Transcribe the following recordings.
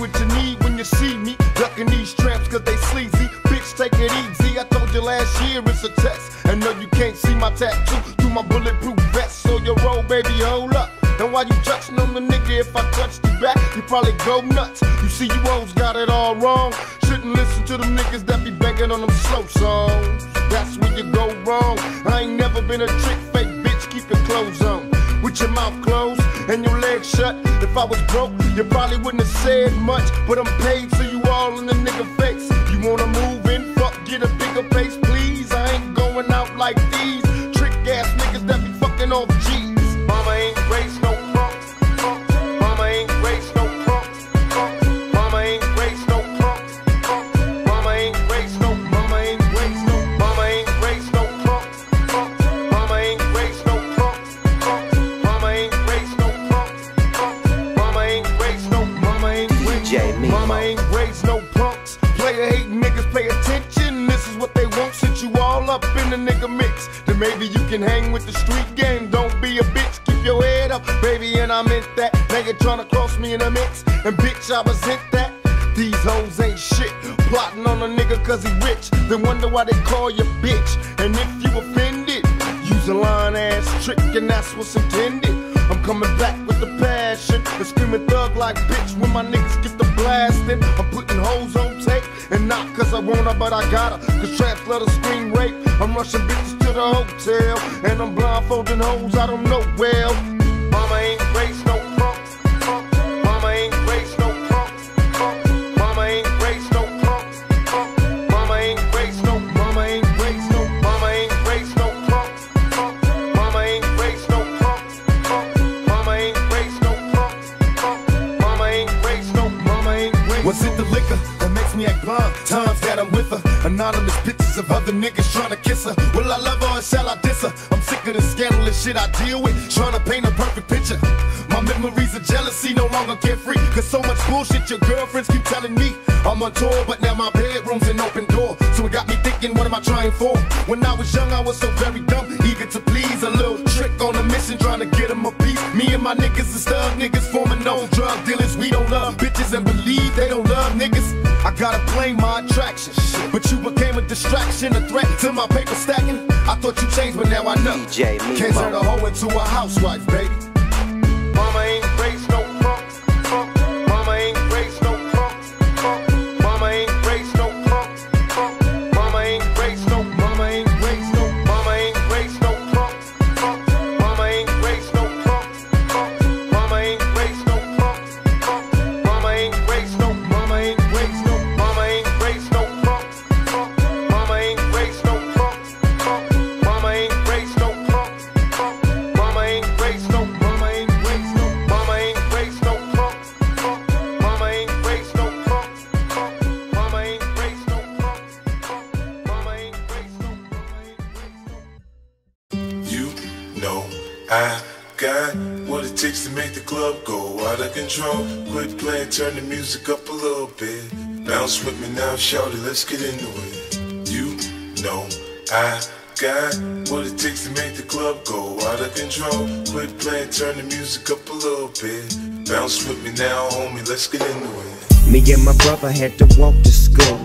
what you need when you see me. Ducking these traps cause they sleazy. Bitch, take it easy. I told you last year it's a test. And no, you can't see my tattoo through my bulletproof vest. So you roll, baby, hold up. And why you touching on the nigga? If I touched you back, you probably go nuts. You see, you hoes got it all wrong. Shouldn't listen to them niggas that be begging on them slow songs. That's where you go wrong. I ain't never been a trick, fake bitch. Keep your clothes on, with your mouth closed and your legs shut. If I was broke, you probably wouldn't have said much. But I'm paid, so you all in the nigga face. You wanna move in? Fuck, get a bigger face, please. I ain't going out like these trick ass niggas that be fucking off G's. Mama ain't raised no punks. Mama ain't raised no punks. Mama ain't raised no punks. Mama ain't raised no. Mama ain't raised no. Mama ain't raised no punks. Mama ain't raised no punks. Mama ain't raised no punks. Mama ain't raised no. Mama ain't raised no. Mama ain't raised no punks. Player hate niggas, pay attention. This is what they want. Since you all up in the nigga mix, then maybe you can hang with the street game. Don't be a bitch. Your head up, baby, and I meant that. Now you're tryna cross me in a mix, and bitch, I resent that. These hoes ain't shit, plotting on a nigga cause he rich. They wonder why they call you bitch, and if you offended, use a lying ass trick, and that's what's intended. I'm coming back with the passion, and screaming thug like bitch when my niggas get the blasting. I'm putting hoes on tape, and not cause I wanna, but I gotta, cause traps let her scream rape. I'm rushing bitches to the hotel, and I'm blindfolding hoes I don't know well. Mama ain't raised no punks. Mama ain't raised no punks. Mama ain't raised no punks. Mama ain't raised no. Mama ain't raised no. Mama ain't raised no punks. Mama ain't raised no punks. Mama ain't raised no punks. Mama ain't raised no. Mama ain't raised no. Was it the liquor that makes me act blind? Times that I'm with her. Anonymous pictures of other niggas trying to kiss her. Will I love her or shall I diss her? I'm sick of the scandalous shit I deal with, trying to paint a perfect picture. My memories of jealousy no longer carefree, cause so much bullshit your girlfriends keep telling me. I'm on tour, but now my bedroom's an open door, so it got me thinking, what am I trying for? When I was young, I was so very dumb, eager to please. A little trick on a mission, trying to get him a piece. Me and my niggas is thug niggas, forming no drug dealers. We don't love bitches and believe they don't love niggas. I gotta blame my attraction, but you became a distraction, a threat to my paper stacking. I thought you changed, but now I know. Can't turn a hoe into a housewife, baby. Mama ain't raised no punks. Mama ain't raised no punks. Mama ain't raised no punks. Mama ain't raised no. Mama ain't raised no. Mama ain't raised no punks. Mama ain't raised no punks. Mama ain't raised no punks. Mama ain't raised no. Mama ain't raised no. I got what it takes to make the club go out of control. Quit playing, turn the music up a little bit. Bounce with me now, shout it, let's get into it. You know I got what it takes to make the club go out of control. Quit playing, turn the music up a little bit. Bounce with me now, homie, let's get into it. Me and my brother had to walk to school.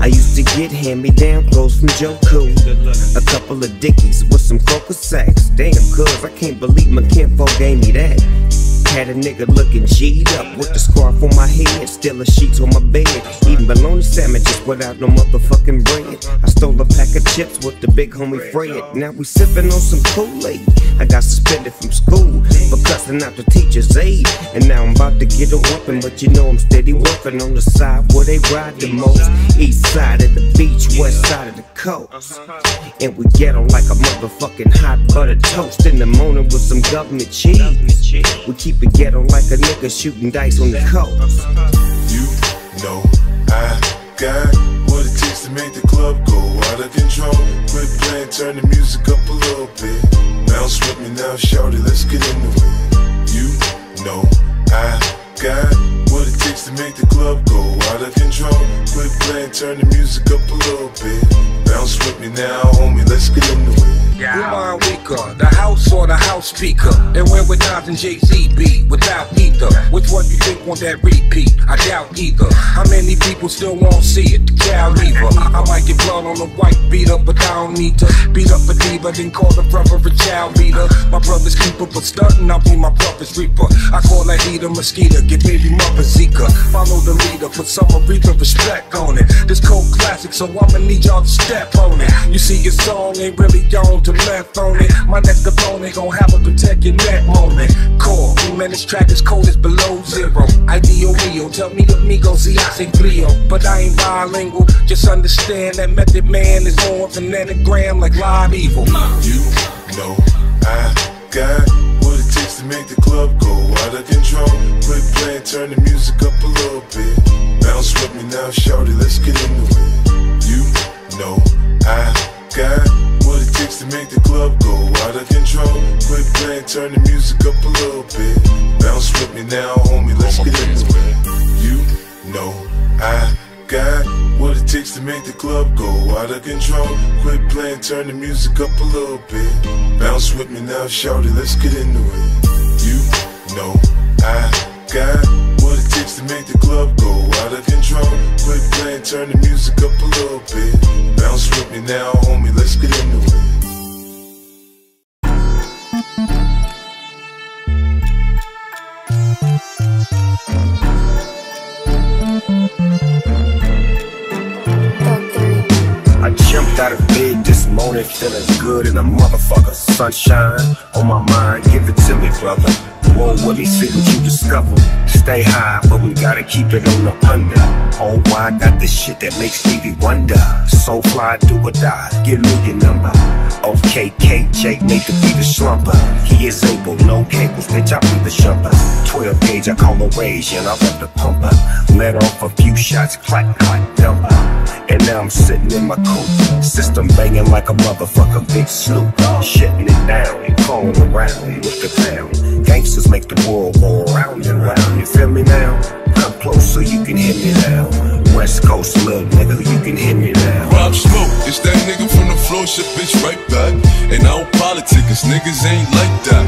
I used to get hand-me-down clothes from Joku. A couple of dickies with some coca sacks. Damn, cuz I can't believe my kinfolk gave me that. Had a nigga looking G'd up with the scarf on my head, stealing sheets on my bed, eating bologna sandwiches without no motherfucking bread. I stole a pack of chips with the big homie Fred. Now we sipping on some Kool-Aid. I got suspended from school for cussing out the teacher's aid, and now I'm about to get a whooping, but you know I'm steady working on the side where they ride the most. East side of the beach, west side of the coast, and we ghetto like a motherfucking hot butter toast. In the morning with some government cheese, we keep it ghetto like a nigga shooting dice on the coast. You know I got what it takes to make the club go out of control. Quit playing, turn the music up a little bit. Bounce with me now, shout it, let's get into it. You know I got what it takes to make the club go out of control. Quit playing, turn the music up a little bit. Bounce with me now, homie, let's get into it. Remind weaker, the house or the house speaker. And when we're not in Jay-Z beat without either, which one you think want that repeat? I doubt either. How many people still won't see it? The cow lever. I might get blood on the white beater, but I don't need to beat up a diva, then call the brother a child beater. My brother's keeper, but stuntin', I'll be my brother's reaper. I call a heater, mosquito, get baby mother Zika. Follow the leader, put some Aretha respect on it. This cold classic, so I'ma need y'all to step on it. You see your song ain't really on to left on it. My next opponent gon' have a protect your neck moment. Core, man, this track is cold, it's below zero. Ideal Rio, tell me amigo, see I say Clio. But I ain't bilingual, just understand that Method Man is more of an anagram like live evil. You know I got what it takes to make the club go out of control. Quit playing, turn the music up a little bit. Bounce with me now, shawty, let's get into it. You know I got what it takes to make the club go out of control. Quit playing, turn the music up a little bit. Bounce with me now, homie, let's get into it. You know I got what it takes to make the club go out of control. Quit playing, turn the music up a little bit. Bounce with me now, shawty, let's get into it. You know I got what it takes to make the club go out of control. Quit playing, turn the music up a little bit. Bounce with me now, homie, let's get into it. Out of bed this morning, feeling good in a motherfucker. Sunshine on my mind, give it to me, brother. Roll with me, see what you discover. Stay high, but we gotta keep it on the under. Oh, why I got this shit that makes Stevie wonder. So fly, do or die, give me your number. Okay, KJ made the beat a slumber. He is able, no cables, bitch, I be the shumper. 12 gauge, I call the rage, and I love the pumper. Let off a few shots, clack, clack, dumper. And now I'm sitting in my coat, system banging like a motherfucker, big Snoop Dogg, shitting it down and calling around with the pound. Gangsters make the world go round and round. You feel me now? Come close so you can hear me now. West Coast little nigga, you can hear me now. Rob Smoke, it's that nigga from the floor, shit bitch right back. And I don't politic, cause niggas ain't like that.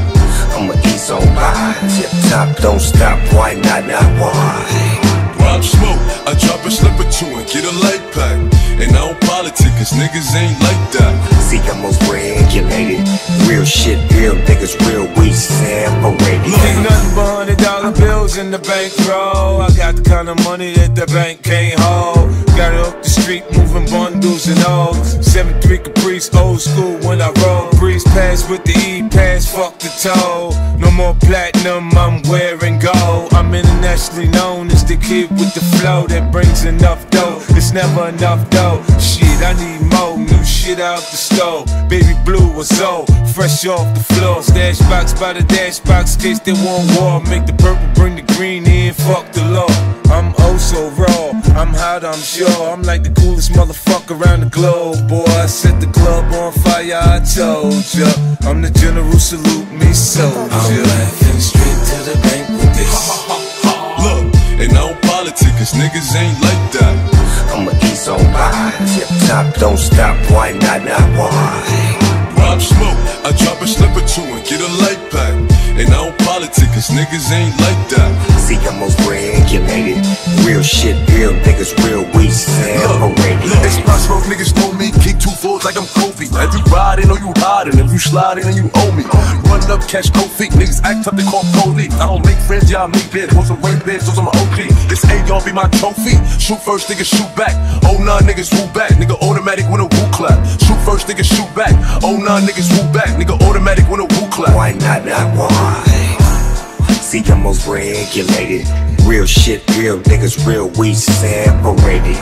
I'ma ease on by, tip top, don't stop, why not, not why? Rob Smoke, I drop a slip or two and get a light pack. And I don't politic, cause niggas ain't like that. See, I'm most regulated. Real shit, real niggas, real we separated. Look, ain't nothing but $100 bills in the bank roll. I got the kind of money that the bank can't hold. Got it up the street, moving bundles and all. 7-3 Caprice, old school when I roll. Breeze pass with the E-pass, fuck the toll. No more platinum, I'm wearing gold. I'm internationally known as the kid with the flow that brings enough dough. It's never enough dough. Shit, I need more new shit out the store. Baby blue or so, fresh off the floor. Stash box by the dash box, case they want war. Make the purple, bring the green in, fuck the law. I'm oh so raw, I'm hot, I'm sure. I'm like the coolest motherfucker around the globe, boy. I set the club on fire, I told ya. I'm the general, salute me soldier. I'm laughing straight to the bank with this. And I don't politic, cause niggas ain't like that. I'ma ease on by, tip top, don't stop, why not, not why? Rob Smoke, I drop a slip or two and get a light pack. And I don't politic, cause niggas ain't like that. See, I'm most regulated. Real shit, real niggas, real we separated. It's my smoke, niggas know me, kick 2 fours like I'm Kofi. If you riding or you riding, if you sliding and you owe me. Run up, catch Kofi, niggas act up, they call police. I don't make friends, y'all make beds. Want some rain beds, want some OP. This A, y'all be my trophy. Shoot first, niggas shoot back. Oh, nah, niggas woo back. Nigga automatic when a woo clap. Shoot first, niggas shoot back. Oh, nah, niggas woo back. Nigga automatic when a woo clap. Why not, not why? See, I'm most regulated. Real shit, real niggas, real we separated.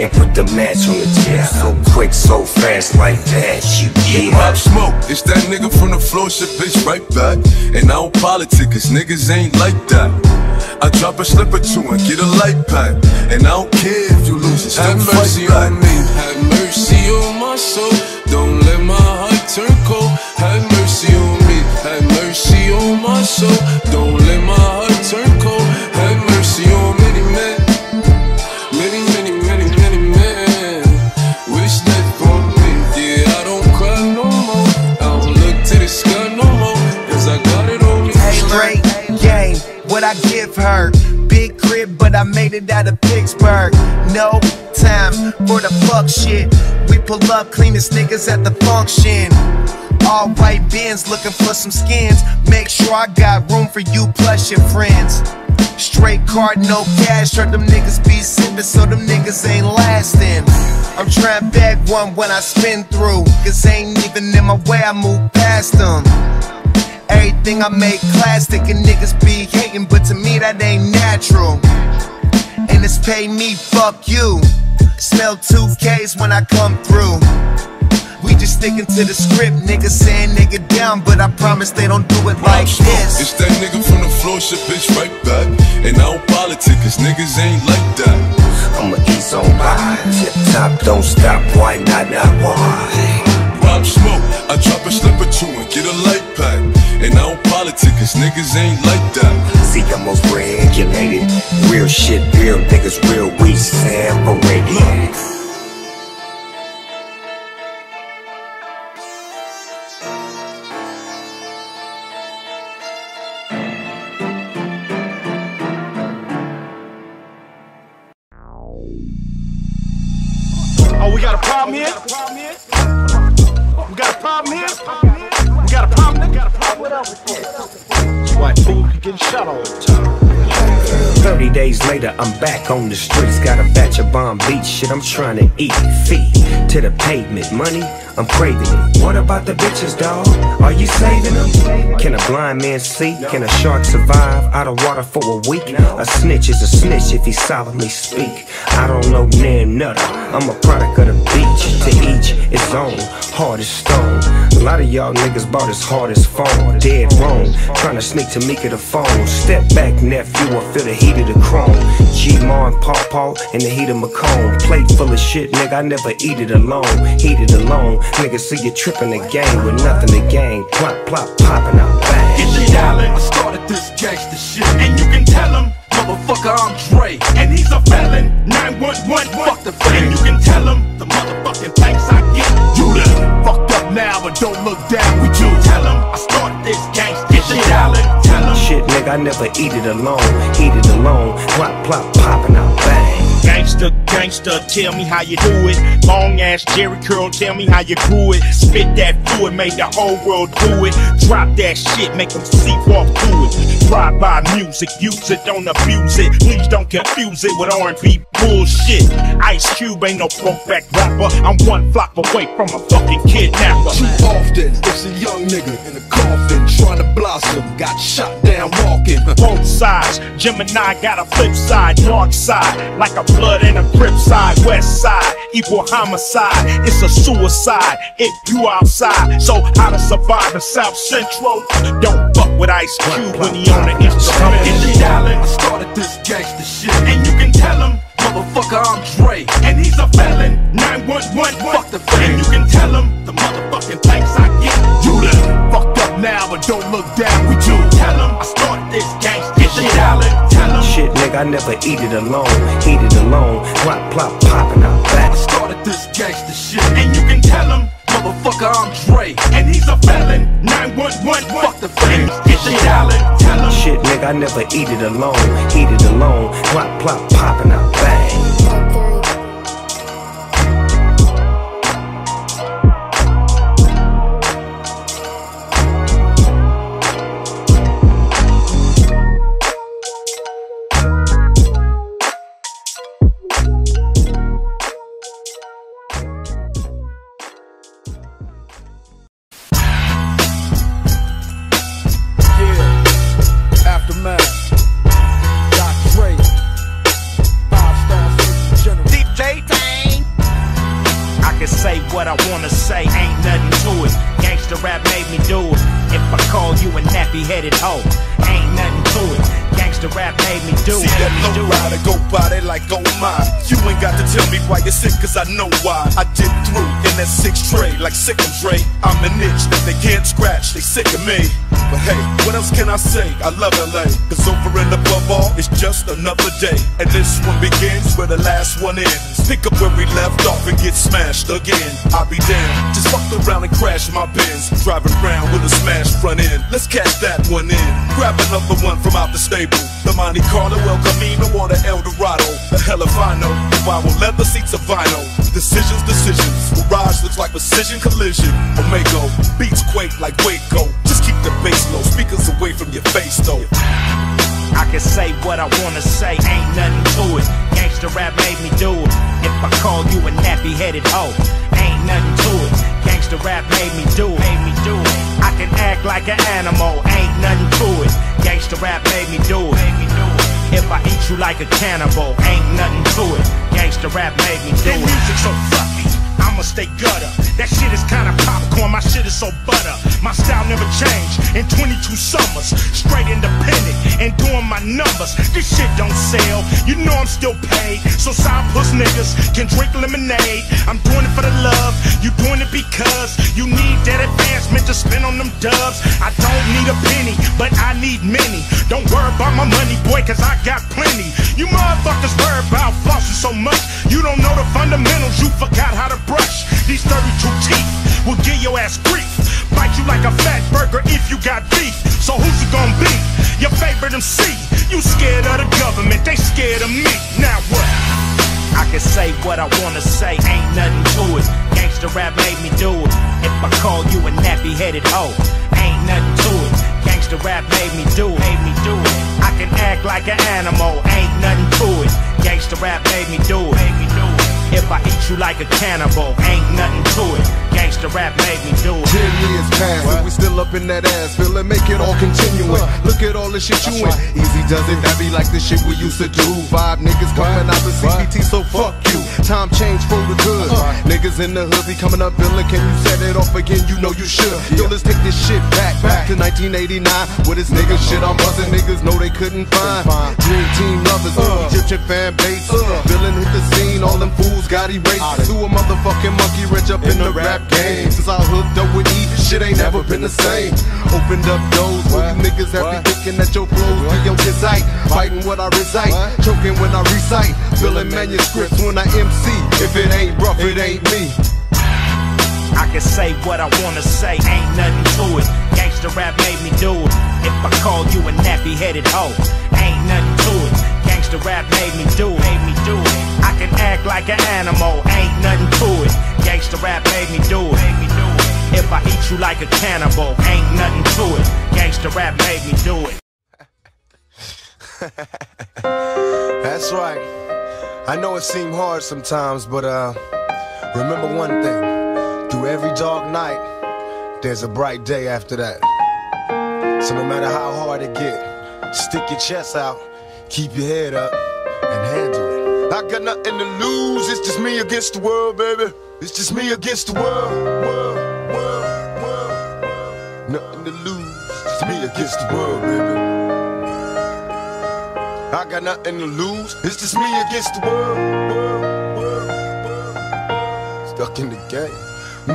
And put the match on the chest, so quick, so fast like that, you get. Rob Smoke, it's that nigga from the floor, shit bitch right back. And I don't politic, cause niggas ain't like that. I drop a slip or two and get a light pack. And I don't care if you lose it, have mercy on me. Have mercy on my soul, don't let my heart turn cold. Have mercy on me, have mercy on my soul, don't let my heart turn cold. Have mercy on many men, many, many, many, many men. Wish that for me, yeah, I don't cry no more. I don't look to the sky no more, cause I got it on me. Hey, Dre, game, what I give her. big crib, but I made it out of Pittsburgh. No time for the fuck shit. We pull up, cleanest niggas at the function. All white bins looking for some skins. Make sure I got room for you plus your friends. Straight card, no cash, heard them niggas be sippin', so them niggas ain't lastin'. I'm tryin' bag one when I spin through, cause ain't even in my way, I move past them. Everything I make plastic and niggas be hatin', but to me that ain't natural. And it's pay me, fuck you. Smell 2Ks when I come through. We just sticking to the script, niggas saying nigga down, but I promise they don't do it like this. It's that nigga from the floor, shit bitch right back. And I don't politic, cause niggas ain't like that. I'ma eat so high, tip top, don't stop, why not, not why? Rob smoke, I drop a slip or two and get a light pack. And I don't politic, cause niggas ain't like that. See, I'm most regulated, real shit, real niggas, real we separated. Later, I'm back on the streets. Got a batch of Bomb Beach shit I'm trying to eat. Feet to the pavement, money, I'm craving it. What about the bitches, dawg? Are you saving them? Can a blind man see? Can a shark survive out of water for a week? A snitch is a snitch if he solemnly speak. I don't know nan nutter. I'm a product of the beach. To each its own, hard as stone. A lot of y'all niggas bought as hard as phone. Dead wrong, trying to sneak Tamika the phone. Step back, nephew, I feel the heat of the chrome. G-Maw and Paw Paw in the heat of Macomb. Plate full of shit, nigga, I never eat it alone. Heat it alone, nigga, see you tripping the game with nothing to gain. Plop, plop, popping out bang. Get the island, I started this gangsta shit. And you can tell him, motherfucker, I'm Dre. And he's a felon, 911, fuck the fame. And you can tell him, the motherfucking thanks I get. You done fucked up now, but don't look down with you. Tell him, I started this gangsta shit. Get the island, tell him. Shit, nigga, I never eat it alone. Eat it alone, plop, plop, popping out bang. Gangsta, gangsta, tell me how you do it. Long ass Jerry curl, tell me how you grew it. Spit that fluid, made the whole world do it. Drop that shit, make them sleepwalk through it. Drive by music, use it, don't abuse it. Please don't confuse it with R&B bullshit. Ice Cube ain't no brokeback rapper. I'm one block away from a fucking kidnapper. Too often, it's a young nigga in a coffin trying to blossom, got shot down walking. Both sides, Gemini got a flip side, dark side, like a blood in a grip side, west side, equal homicide. It's a suicide if you outside. So how to survive in South Central? Don't fuck with Ice Cube when he on the instrument. In the island, I started this gangsta shit. And you can tell him, motherfucker, I'm Dre. And he's a felon, 911, fuck the fame. And you can tell him, the motherfucking thanks I get. You done fucked up now, but don't look down with you. Tell him, I started this gangsta shit. In the island, shit, nigga, I never eat it alone. Eat it alone, plop, plop, popping out back. I started this gangsta shit. And you can tell him, motherfucker, I'm Dre. And he's a felon, 911, fuck the fame. Get the island, tell him. Shit, nigga, I never eat it alone. Eat it alone, plop, plop, popping out bang. I know why I did through in that six tray like sick and Dre. I'm an itch that they can't scratch, they sick of me. But hey, what else can I say? I love LA, cause over and above all, it's just another day. And this one begins where the last one ends. Pick up where we left off and get smashed again. I'll be damned, just fucked around and crashed my bins. Driving around with a smashed front end, let's catch that one in. Grab another one from out the stable. The Monte Carlo, El Camino, or the El Dorado. The hell if I know, if I will leather seats of vinyl. Decisions, decisions. Mirage looks like precision collision. Omega beats quake like Waco. Just keep the bass low, speakers away from your face though. I can say what I wanna say, ain't nothing to it. Gangsta rap made me do it. If I call you a nappy-headed hoe, ain't nothing to it. Gangsta rap made me do it, made me do it. I can act like an animal, ain't nothing to it. Gangsta rap made me do it, made me do it. If I eat you like a cannibal, ain't nothing to it. Gangsta rap made me do it. That music's so fluffy, I'ma stay gutter. That shit is kinda popcorn, my shit is so butter. My style never changed in 22 summers. Straight independent and doing my numbers. This shit don't sell, you know I'm still paid. So side puss niggas can drink lemonade. I'm doing it for the love, you doing it because you need that advancement to spend on them dubs. I don't need a penny, but I need many. Don't worry about my money, boy, cause I got plenty. You motherfuckers worry about flossing so much. You don't know the fundamentals, you forgot how to brush. These 32 teeth will get your ass grief. Bite you like a fat burger if you got beef. So who's you gonna be? Your favorite MC. You scared of the government, they scared of me. Now what? I can say what I wanna say, ain't nothing to it. Gangsta rap made me do it. If I call you a nappy-headed hoe, ain't nothing to it. Gangsta rap made me do it, made me do it. I can act like an animal, ain't nothing to it. Gangsta rap made me do it, made me do it. If I eat you like a cannibal, ain't nothing to it. Gangsta rap made me do it. 10 years past, and we still up in that ass. Feel it, make it all continuing. Look at all the shit you in. Easy does it, that be like the shit we used to do. Five niggas coming out the CPT, so fuck you. Time change for the good. Niggas in the hood be coming up, Billy. Can you set it off again? You know you should. Yo, let's take this shit back to 1989. With this nigga shit, I'm buzzing. Niggas know they couldn't find. Dream team lovers, Egyptian fan base. Villain hit the scene, all them fools got erased. To a motherfucking monkey wrench up in the rap game. Since I hooked up with E, shit ain't never been the same. Opened up doors where you niggas have been thinking that your flows be your desite. Fighting what I recite, choking when I recite. Filling manuscripts when I MC. If it ain't rough, it ain't me. I can say what I wanna say, ain't nothing to it. Gangsta rap made me do it. If I call you a nappy-headed hoe, ain't nothing to it. Gangsta rap made me do it, made me do it. I can act like an animal, ain't nothing to it. Gangsta rap made me do it, made me do it. If I eat you like a cannibal, ain't nothing to it. Gangsta rap made me do it. That's right. I know it seems hard sometimes, but remember one thing. Through every dark night, there's a bright day after that. So no matter how hard it get, stick your chest out, keep your head up, and handle it. I got nothing to lose, it's just me against the world, baby. It's just me against the world, world. Nothing to lose, just me against the world, baby. I got nothing to lose, it's just me against the world, world. Stuck in the game,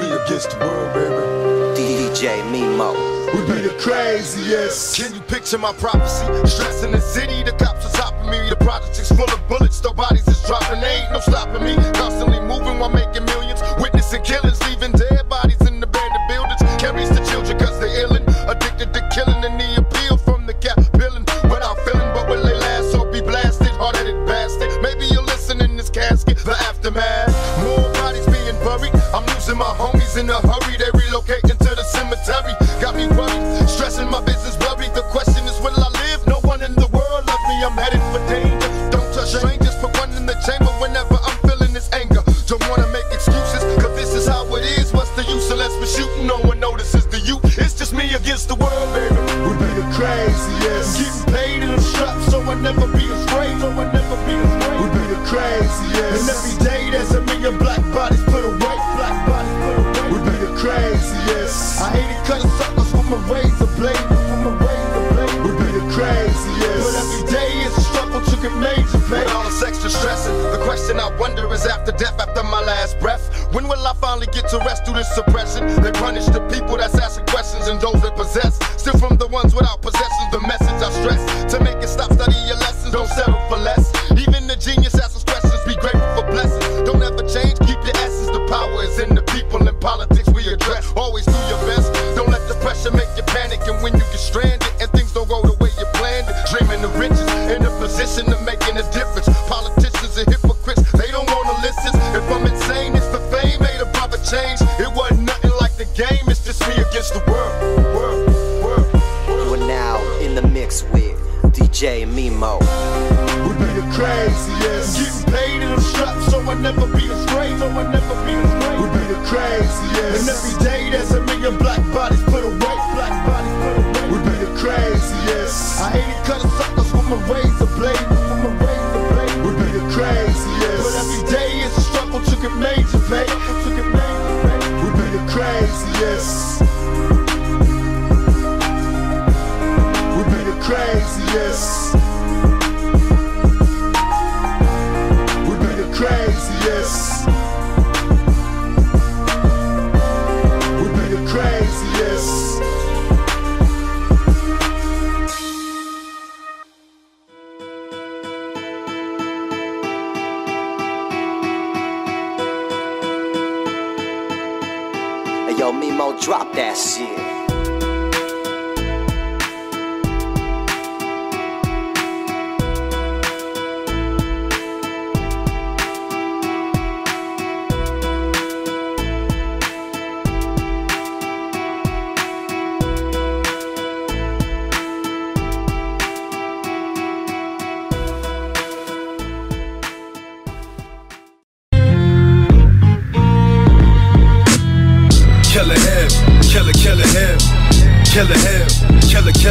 me against the world, baby. DJ Mimo. We be the craziest. Can you picture my prophecy? Stress in the city, the cops are topping me. The projects is full of bullets, the bodies is dropping. They ain't no stopping me. Constantly moving while making millions. Witnessing killings, leaving dead bodies in abandoned buildings. Carries the children cause they're illin', addicted to killing and the appeal from the gap villain. Without feeling, but will they last or be blasted? Hard-headed bastard. Maybe you're listening in this casket, the aftermath. More bodies being buried. I'm losing my homies in a hurry. They relocating to the cemetery. Got me worried, stressing my business worried. The question is, will I live? No one in the world loves me. I'm headed for danger. Don't touch strangers, put one in the chamber whenever I'm feeling this anger. Don't wanna make excuses, cause this is how it is. What's the use unless we're shooting? No one notices the youth. It's just me against the world, baby. We be the craziest. Getting paid in the shop, so I never be afraid. So I never be afraid. We be the craziest. And every day there's a million black bodies put away. Black bodies put away. We be the craziest. I hate it cause raise the blade, we be the craziest. But every day is a struggle to get major pain. With all this extra stressing, the question I wonder is after death, after my last breath, when will I finally get to rest through this suppression? They punish the people that's asking questions and those that possess. Still from the ones without possessions, the message I stress. To make it stop, study your lessons, don't settle for less. Even the genius has some questions, be grateful for blessings. Don't ever change, keep your essence, the power is in the people and politics we address. Always do your best. Pressure make you panic, and when you get stranded and things don't go the way you planned it, dreaming the riches. I'll never be astray, no I'll never be astray. We be the craziest, and every day there's a million black bodies put away, black bodies put away. We be the craziest. I hate it cause suckers with my razor blade, with my razor blade. We be the craziest, but every day it's a struggle to get major pay, to get major pay. We be the craziest. We be the craziest. Craziest. We be the craziest. Hey yo, Mimo, drop that shit. Killer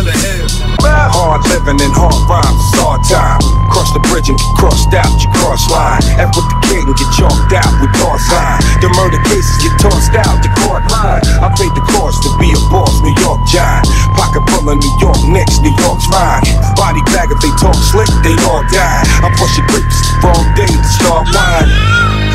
him. Hard living and hard rhymes, it's hard time. Cross the bridge and get crossed out, you cross line. F with the kid and get chalked out, we toss line. The murder cases get tossed out, the court line. I paid the cost to be a boss, New York giant. Pocket full of New York Knicks, New York's fine. Body bag, if they talk slick, they all die. I push your grapes, wrong day to start wine.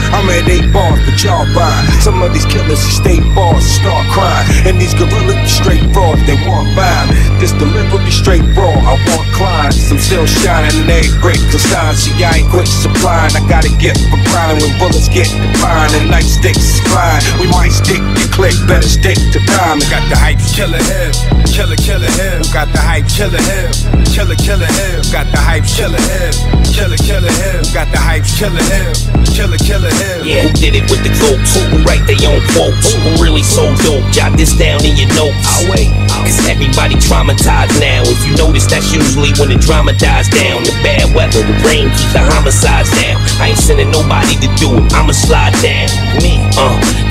I'm at 8 bars, but y'all buy. Some of these killers, they stay bars, start crying. And these gorillas be straight raw, they walk by. This delivery straight raw, I want clients. I'm still shining, and they great consigns. See, I ain't quick supplying, I gotta get for grinding. When bullets get defined and nightsticks is flying. We might stick to click, better stick to time. We got the hype, killer him, killer him. Got the hype, killer him, killer him. Got the hype, killer him, killer him. Got the hype, killer him, killer him. Yeah, who did it with the goats? Who can write their own quotes? Who really so dope? Jot this down in your notes. I'll wait. Cause everybody traumatized now. If you notice, that's usually when the drama dies down. The bad weather, the rain keeps the homicides down. I ain't sending nobody to do it, I'ma slide down. Me,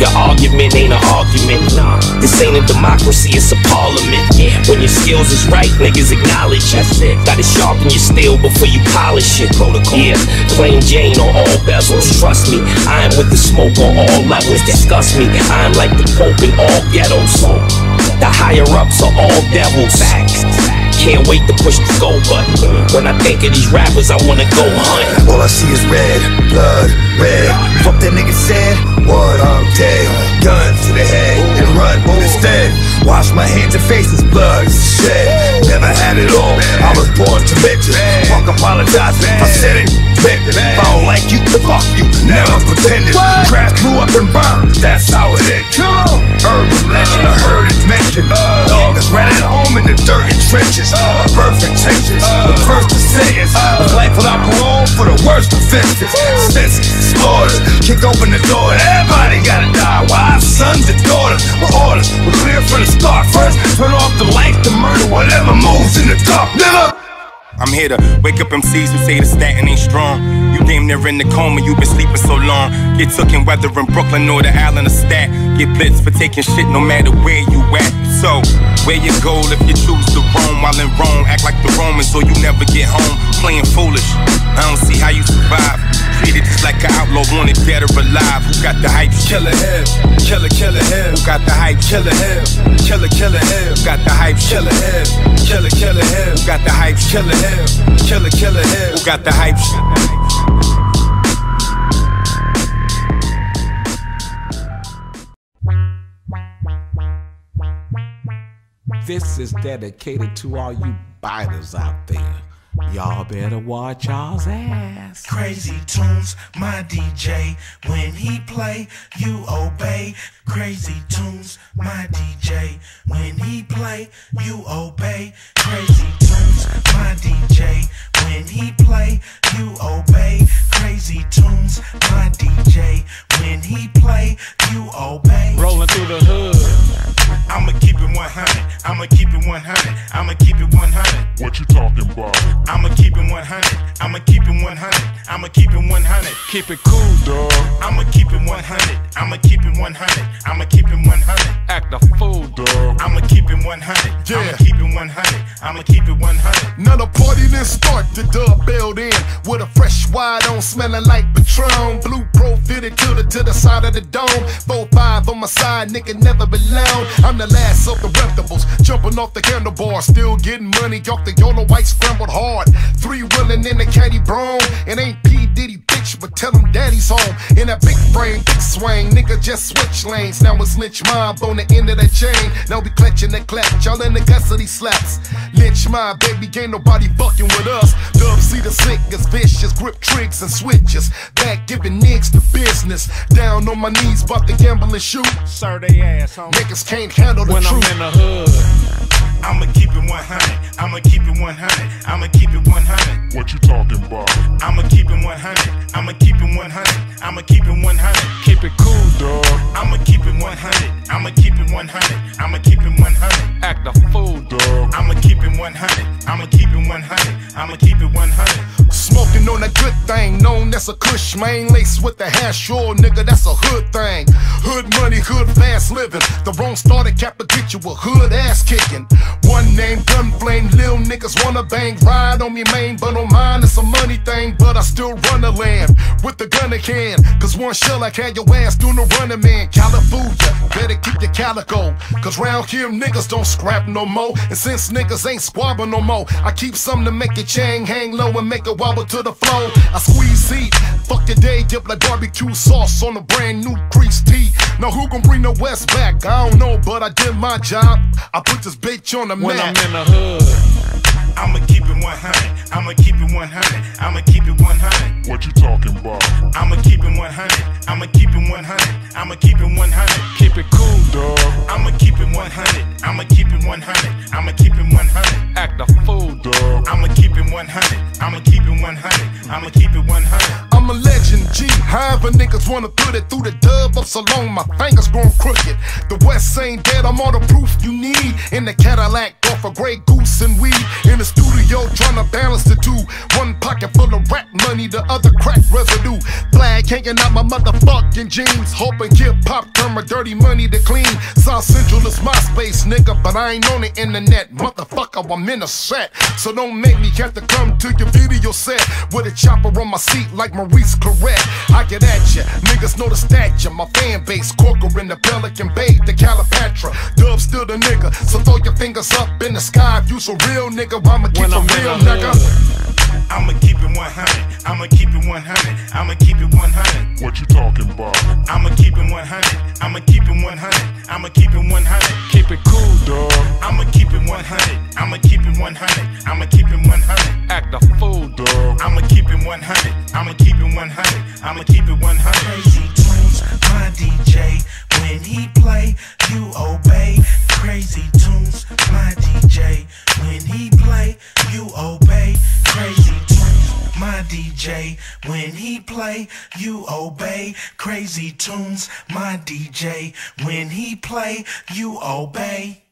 your argument ain't an argument, nah. This ain't a democracy, it's a parliament. Yeah. When your skills is right, niggas acknowledge it. That's it. Gotta sharpen your steel before you polish it. Protocol. Yeah, plain Jane on all bezels, trust me. I am with the smoke on all levels, discuss me. I am like the Pope in all ghettos. The higher ups are all devils. Can't wait to push the go button. When I think of these rappers, I wanna go hunt. All I see is red, blood, red. Fuck that nigga said, what, I'm dead. Gun to the head, and run instead. Wash my hands and faces, blood, shed. Never had it all, I was born to bitches. Fuck apologizing, I said it. If I don't like you, fuck you, never pretended. Crash blew up and burned, that's how it is. Urban legend, I heard it mentioned. Dogs ran at home in the dirt and trenches. Perfect changes, the first to say is life without parole for the worst offenses. Senses, slaughters, kick open the door, everybody gotta die. Wives, sons, and daughters, with orders, we're clear from the start. First, turn off the lights, the murder, whatever moves in the dark. Never! I'm here to wake up MCs who say the statin ain't strong. You damn near in the coma, you been sleeping so long. Get took in weather in Brooklyn or the island of Stat. Get blitzed for taking shit no matter where you at. So, where you go if you choose to roam? While in Rome, act like the Romans or you never get home. Playing foolish, I don't see how you survive. Treated just like an outlaw, wanted dead or alive. Who got the hype? Killer him, killer him. Who got the hype? Killer him, killer him. Got the hype? Killer him, killer him. Got the hype? Killer him. Killer him. Who got the hype? This is dedicated to all you biters out there. Y'all better watch y'all's ass. Crazy tunes, my DJ. When he play, you obey. Crazy tunes, my DJ. When he play, you obey. Crazy tunes, my DJ. When he play, you obey. Crazy tunes, my DJ. When he play, you obey. Rolling through the hood. I'ma keep it 100. I'ma keep it 100. I'ma keep it 100. What you talking about? I'ma keep it 100. I'ma keep it 100. I'ma keep it 100. Keep it cool, dog. I'ma keep it 100. I'ma keep it 100. I'ma keep it 100. Act a fool, dog. I'ma keep it 100. Yeah. I'ma keep it 100. I'ma keep it 100. Now the party then start, the dub bailed in with a fresh wide on, smelling like Patron. Blue Pro fitted to the side of the dome. 4-5 on my side, nigga never belong. I'm the last of the reptibles, jumping off the candle bar, still getting money off the yellow white scrambled hard. 3-wheeling in the caddy brown, it ain't P Diddy. But tell him daddy's home. In that big frame, big swing, nigga just switch lanes. Now it's lynch mob on the end of that chain. Now we clutching that clutch, y'all in the guts of these slaps. Lynch mob, baby, ain't nobody fucking with us. Dub see the sickest, vicious, grip tricks and switches. Back giving niggas the business. Down on my knees, bought the gambling shoot. Sir, they ass, homie. Niggas can't handle the truth. When I'm in the hood, I'ma keep it 100. I'ma keep it 100. I'ma keep it 100. What you talking about? I'ma keep it 100. I'ma keep it 100. I'ma keep it 100. Keep it cool, dog. I'ma keep it 100. I'ma keep it 100. I'ma keep it 100. Act a fool, dog. I'ma keep it 100. I'ma keep it 100. I'ma keep it 100. Smoking on that good thing, known that's a kush, man. Laced with the hash, oh, nigga, that's a hood thing. Hood money, hood fast living. The wrong starter cap to get you a hood ass kicking. One name, gun flame, lil niggas wanna bang. Ride on me, man, but on mine it's a money thing. But I still run the land with the gun I can, cause one shell I had your ass doing the running man. California, better keep your calico, cause round here niggas don't scrap no more. And since niggas ain't squabbling no more, I keep something to make your chain hang low and make it wobble to the flow. I squeeze heat, fuck your day dip like barbecue sauce on a brand new crease tee. Now who gon' bring the West back? I don't know, but I did my job. I put this bitch on the map. When I'm in the hood, I'ma keep it 100. I'ma keep it 100. I'ma keep it 100. What you talking about? I'ma keep it 100. I'ma keep it 100. I'ma keep it 100. Keep it cool, dog. I'ma keep it 100. I'ma keep it 100. I'ma keep it 100. Act a fool, dog. I'ma keep it 100. I'ma keep it 100. I'ma keep it 100. I'm a legend, G. However niggas wanna put it through the dub up so long, my fingers grown crooked. The West ain't dead. I'm all the proof you need. In the Cadillac, off a Grey Goose and weed. In the studio, trying to balance the two. One pocket full of rap money, the other the crack residue. Flag hanging out my motherfucking jeans. Hoping hip hop turn my dirty money to clean. South Central is my space, nigga, but I ain't on the internet. Motherfucker, I'm in a set, so don't make me have to come to your video set with a chopper on my seat like Maurice Claret. I get at ya, niggas know the stature. My fan base, Corker in the Pelican Bay, the Calipatra. Dub still the nigga, so throw your fingers up in the sky if you's a real nigga. I'ma keep a real nigga. I'ma keep it 100. I'ma keep it 100. I'ma keep it 100. What you talking about? I'ma keep it 100. I'ma keep it 100. I'ma keep it 100. Keep it cool, dog. I'ma keep it 100. I'ma keep it 100. I'ma keep it 100. Act a fool, dog. I'ma keep it 100. I'ma keep it 100. I'ma keep it 100. Crazy tunes, my DJ. When he play, you obey. Crazy tunes, my DJ. When he play, you obey. Crazy tunes, my DJ. When he play, you obey. Crazy tunes, my DJ. When he play, you obey.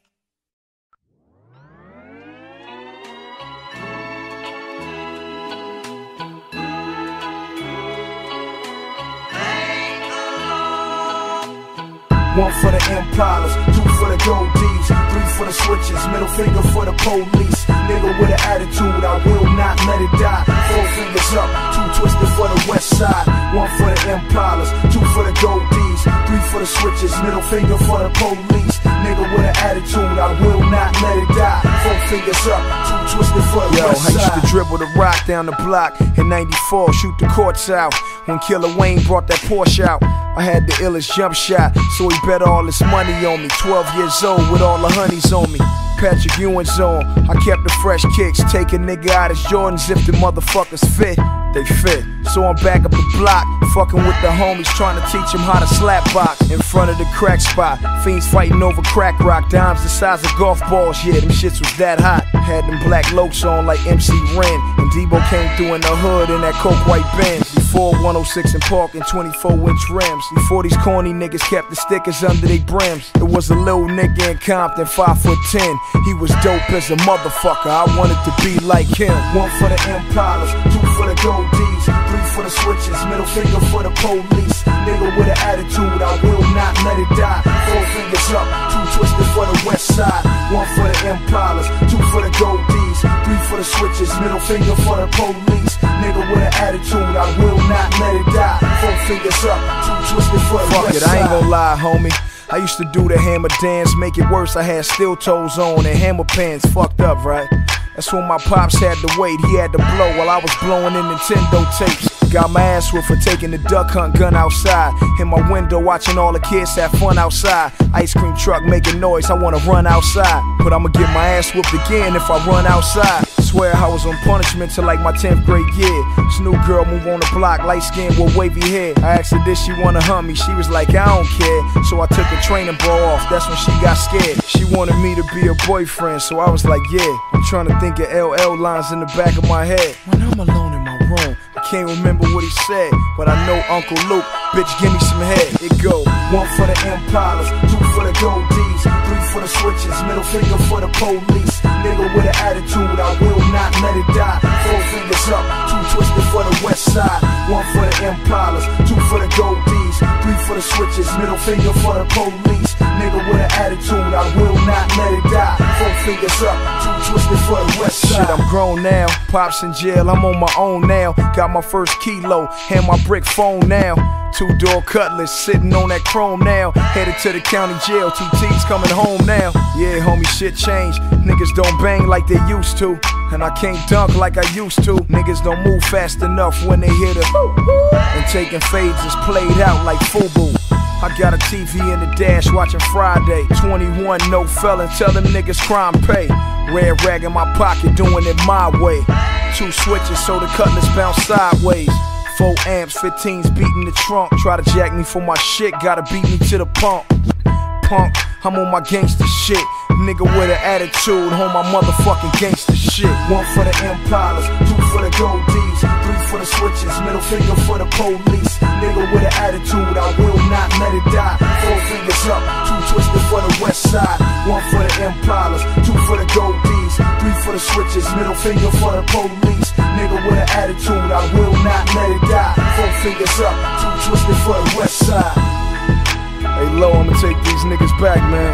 One for the Impalas, two for the Gold D's, three for the switches, middle finger for the police. Nigga with an attitude, I will not let it die. 4 fingers up, 2 twisted for the West Side. One for the Impalas, two for the Gold D's, three for the switches, middle finger for the police. Nigga with an attitude, I will not let it die. 4 fingers up, 2 twisted for the West Side. Yo, I used to dribble the rock down the block in '94, shoot the courts out. When Killer Wayne brought that Porsche out, I had the illest jump shot, so he bet all his money on me. 12 years old with all the honeys on me. Patrick Ewing's on, I kept the fresh kicks. Take a nigga out his Jordans if the motherfuckers fit. They fit, so I'm back up the block, fucking with the homies, trying to teach them how to slap box. In front of the crack spot, fiends fighting over crack rock. Dimes the size of golf balls, yeah, them shits was that hot. Had them black lokes on like MC Ren. And Debo came through in the hood in that coke white Benz. Before 106 and parking 24-inch rims. Before these corny niggas kept the stickers under their brims. It was a little nigga in Compton, 5'10". He was dope as a motherfucker, I wanted to be like him. One for the Impalas, two for the Gold D's, three for the switches, middle finger for the police. Nigga with an attitude, I will not let it die. 4 fingers up, 2 twisted for the west side. 1 for the Impalas, 2 for the Goldies, 3 for the switches, middle finger for the police. Nigga with an attitude, I will not let it die. 4 fingers up, 2 twisted for the west side. Fuck it, I ain't gonna lie, homie. I used to do the hammer dance, make it worse, I had steel toes on and hammer pants. Fucked up, right? That's when my pops had to wait, he had to blow while I was blowing in Nintendo tapes. Got my ass whipped for taking the duck hunt gun outside. In my window watching all the kids have fun outside. Ice cream truck making noise, I wanna run outside. But I'ma get my ass whipped again if I run outside. Swear I was on punishment till like my 10th grade year. Snoop girl move on the block, light skin with wavy hair. I asked her did she wanna hunt me, she was like I don't care. So I took the training bra off, that's when she got scared. She wanted me to be her boyfriend, so I was like yeah. I'm trying to think of LL lines in the back of my head. When I'm alone in my room, I can't remember what he said, but I know Uncle Luke, bitch give me some head. It go 1 for the Impalas, 2 for the Goldies, 3 for the switches, middle finger for the police. Nigga with an attitude, I will not let it die. 4 fingers up, 2 twisted for the west side. 1 for the Impalas, 2 for the Goldies, 3 for the switches, middle finger for the police. Nigga with an attitude, I will not let it die. 4 fingers up, 2 twisted for the west side. Shit, I'm grown now, pops in jail, I'm on my own now. Got my first kilo, and my brick phone now. 2-door cutlass, sitting on that chrome now. Headed to the county jail, 2 T's coming home now. Yeah, homie, shit changed. Niggas don't bang like they used to, and I can't dunk like I used to. Niggas don't move fast enough when they hit it. And taking fades is played out like FUBU. I got a TV in the dash watching Friday. 21, no felon, tell them niggas crime pay. Red rag in my pocket, doing it my way. 2 switches, so the cutlass bounce sideways. 4 amps, 15s beating the trunk. Try to jack me for my shit, gotta beat me to the pump. Punk, I'm on my gangster shit. Nigga with an attitude, on my motherfucking gangster shit. 1 for the Impalas, 2 for the Goldies, 3 for the switches, middle finger for the police. Nigga with an attitude, I will not let it die. 4 fingers up, 2 twisted for the west side. 1 for the Impalas, 2 for the Goldies, 3 for the switches, middle finger for the police. Nigga with an attitude, I will not let it die. 4 fingers up, 2 twisted for the west side. Hey Lo, I'ma take these niggas back, man.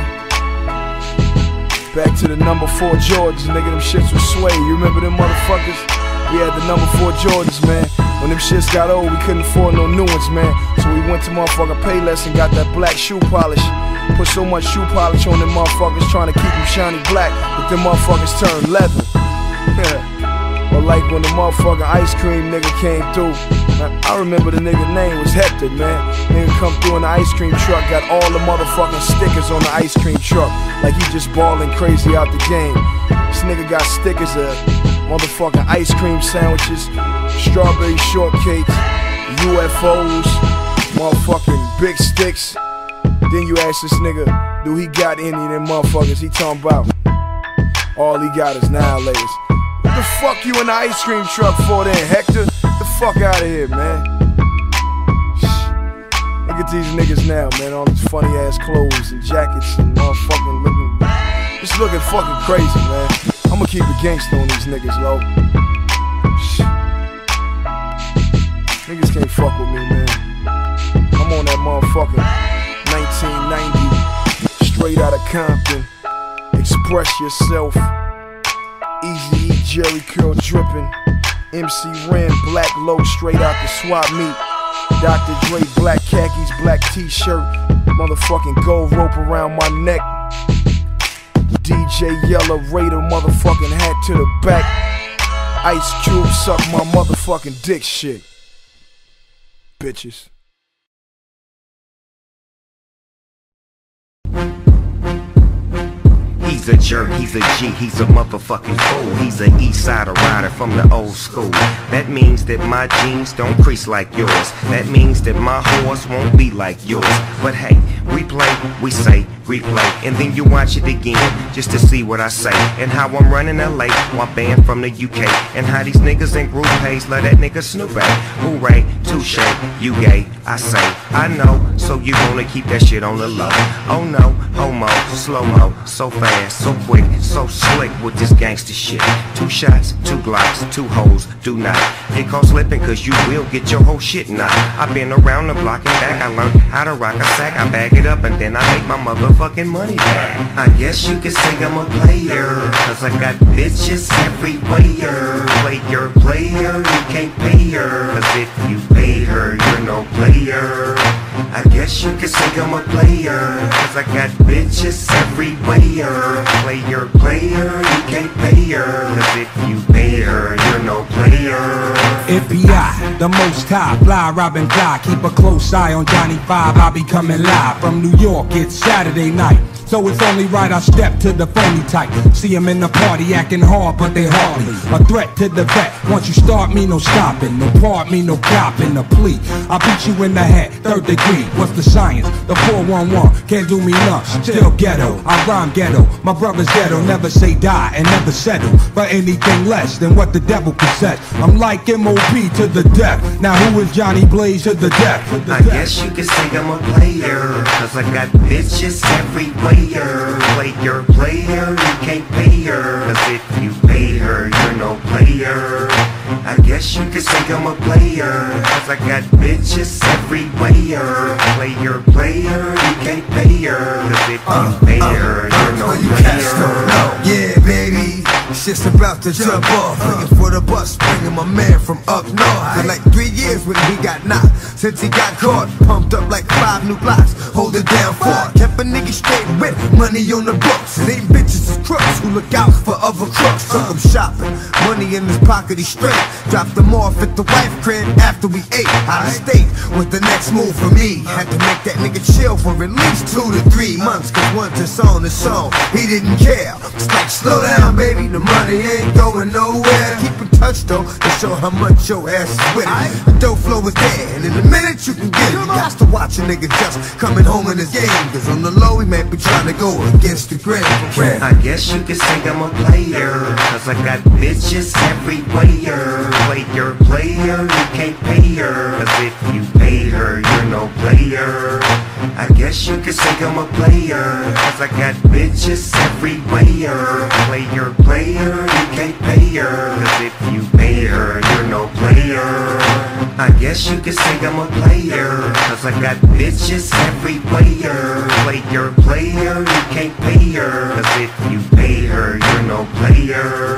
Back to the number 4 Jordans, nigga, them shits was sway. You remember them motherfuckers? We had the number 4 Jordans, man. When them shits got old, we couldn't afford no new ones, man. So we went to motherfucking Payless and got that black shoe polish. Put so much shoe polish on them motherfuckers, trying to keep them shiny black, but them motherfuckers turned leather. Or like when the motherfucking ice cream nigga came through. Now, I remember the nigga name was Hector, man. Nigga come through in the ice cream truck, got all the motherfucking stickers on the ice cream truck. Like he just balling crazy out the game. This nigga got stickers of motherfucking ice cream sandwiches, strawberry shortcakes, UFOs, motherfucking big sticks. Then you ask this nigga, do he got any of them motherfuckers? He talking about all he got is Nihilators. What the fuck you in the ice cream truck for then, Hector? The fuck out of here, man. Look at these niggas now, man. All these funny ass clothes and jackets and motherfucking looking. Just looking fucking crazy, man. I'ma keep a gangster on these niggas, Lo. Niggas can't fuck with me, man. I'm on that motherfucking 1990 straight out of Compton. Express yourself. Eazy-E, Jerry Curl dripping, MC Ren, Black Low, straight out the swap meet. Dr. Dre, black khakis, black t-shirt, motherfucking gold rope around my neck. DJ Yellow Raider, motherfucking hat to the back. Ice Cube, suck my motherfucking dick shit. Bitches. He's a jerk, he's a G, he's a motherfucking fool. He's an east sider rider from the old school. That means that my jeans don't crease like yours. That means that my horse won't be like yours. But hey, we play, we say, replay. And then you watch it again, just to see what I say. And how I'm running LA, my band from the UK. And how these niggas in group pays love that nigga Snoop at. Hooray, touche, you gay, I say. I know, so you wanna keep that shit on the low. Oh no, homo, slow-mo, so fast. so quick, so slick with this gangster shit. 2 shots, 2 Glocks, 2 hoes, do not get caught slipping, cause you will get your whole shit knocked. I've been around the block and back, I learned how to rock a sack, I bag it up and then I make my motherfucking money back. I guess you could say I'm a player, cause I got bitches everywhere. Play your player, you can't pay her, cause if you pay her, you're no player. I guess you could say I'm a player, cause I got bitches everywhere. Player, player, you can't pay her, cause if you pay her, you're no player. FBI, the most high, fly Robin Fly. Keep a close eye on Johnny 5, I be coming live from New York, it's Saturday night, so it's only right I step to the phony type. See him in the party acting hard, but they hardly a threat to the vet. Once you start me, no stopping, no part me, no copping, a plea. I beat you in the head, 3rd degree. What's the science? The 411 can't do me none. Still ghetto, I rhyme ghetto. My brother's ghetto, never say die and never settle for anything less than what the devil possess. I'm like M.O.B. to the death. Now who is Johnny Blaze to the death? I guess you could say I'm a player, cause I got bitches everywhere. Player, player, you can't pay her, cause if you pay her, you're no player. I guess you could say I'm a player, cause I got bitches everywhere. Player, player, you can't pay her, cause if you pay her, you're no player. Yeah, baby, shit's about to jump off. Looking for the bus, bringing my man from up north. Been like 3 years when he got knocked, since he got caught, pumped up like 5 new blocks, hold it down for. Kept a nigga straight with money on the books, and ain't bitches is crooks who look out for other crooks. Took him shopping, money in his pocket, he straight. Dropped him off at the wife crib after we ate. Out of state with the next move for me. Had to make that nigga chill for at least 2 to 3 months, cause once it's on, it's on. He didn't care, it's like slow down baby, the money ain't going nowhere. Keep in touch though, to show how much your ass is with it. The dope flow is there, and in a minute you can get it. You got to watch a nigga just coming home in his game, cause on the low he might be trying to go against the grain. I guess you could say I'm a player, cause I got bitches everywhere. Player, player, you can't pay her, cause if you pay her, you're no player. I guess you could say I'm a player, cause I got bitches everywhere. Player, player, you can't pay her, cause if you pay her, you're no player. I guess you could say I'm a player, cause I got bitches everywhere. Player, player, you can't pay her, cause if you pay her, you're no player.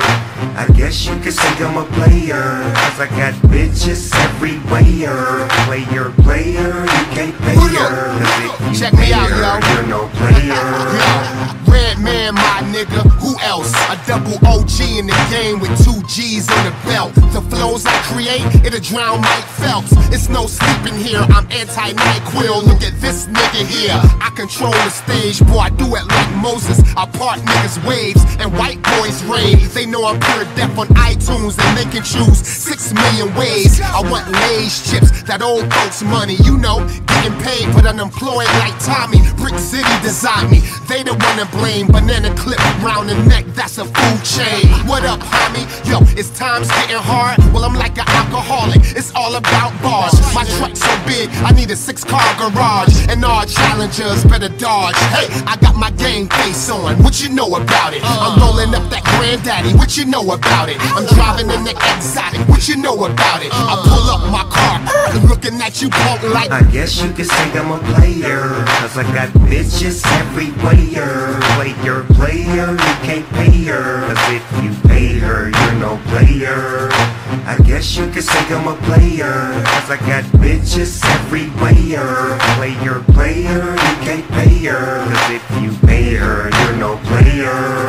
I guess you could say I'm a player, cause I got bitches everywhere. Player, player, you can't pay her, cause if you check me out, yo, you're no player. Red man, my nigga, who else? A double OG in the game with 2 G's on the belt. The flows I create, it'll drown Mike Phelps. It's no sleeping here, I'm anti-NyQuil. Look at this nigga here, I control the stage, boy, I do it like Moses. I part niggas' waves and white boys' raves. They know I'm pure death on iTunes, and they can choose 6 million ways. I want Lay's chips, that old folks' money, you know, getting paid but unemployed like Tommy. Brick City designed me, they the one that blame. Banana clip round the neck, that's a food chain. What up, homie? Yo, it's times getting hard. Well, I'm like an alcoholic, it's all about bars. My truck's so big, I need a 6-car garage, and all challengers better dodge. Hey, I got my game face on, what you know about it? I'm rolling up that granddaddy, what you know about it? I'm driving in the exotic, what you know about it? I pull up my car, looking at you punk like. I guess you could say I'm a player, cause I got bitches everywhere. Player, player, you can't pay her, cause if you pay her, you're no player. I guess you could say I'm a player, cause I got bitches everywhere. Player, player, you can't pay her, cause if you pay her, you're no player.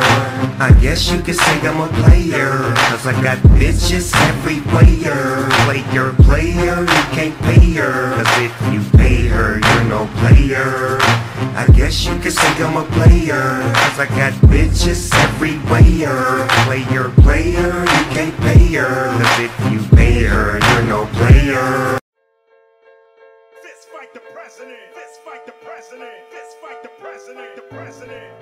I guess you could say I'm a player, cause I got bitches everywhere. Player, player, you can't pay her, cause if you pay her, you're no player. I guess you could say I'm a player, cause I got bitches everywhere. Player, player, you can't pay her, cause if you pay her, you're no player. Fist fight the president, fist fight the president, fist fight the president, the president.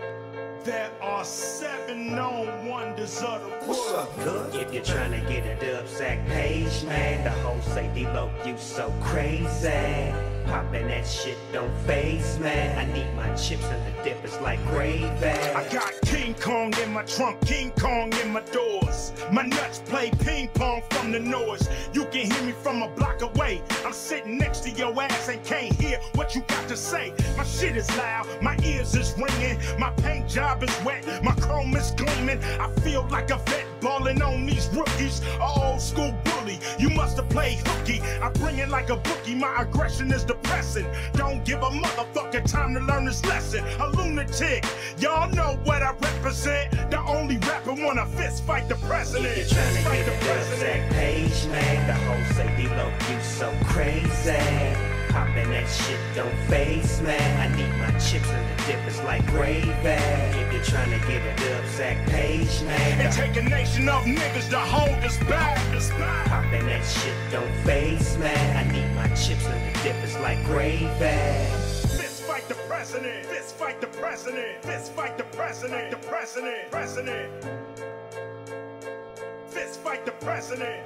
There are are seven known wonders of the world. Look, if you're trying to get a Dubsack page, man, the whole say D-Lo, you so crazy. Poppin' that shit don't phase, man. I need my chips and the dip is like gravy. I got King Kong in my trunk, King Kong in my doors. My nuts play ping pong from the noise. You can hear me from a block away. I'm sitting next to your ass and can't hear what you got to say. My shit is loud, my ears is ringing. My paint job is wet, my chrome is gleaming. I feel like a vet ballin' on these rookies. A old school bully, you must have played hooky. I bring it like a bookie, my aggression is the depressing. Don't give a motherfucker time to learn this lesson. A lunatic, y'all know what I represent. The only rapper wanna fist fight the president. If you're trying to get a Dubsack page, man, the whole say D-Lo, you so crazy. Poppin' that shit don't phase, man. I need my chips and the dip is like gravy. If you're trying to get a Dubsack page, man, and take a nation of niggas to hold us back. Poppin' that shit don't phase, man. I need my chips and the dip is like gravy. Fist fight the president. Fist fight the president. Fist fight the president. The president. President. Fist fight the president.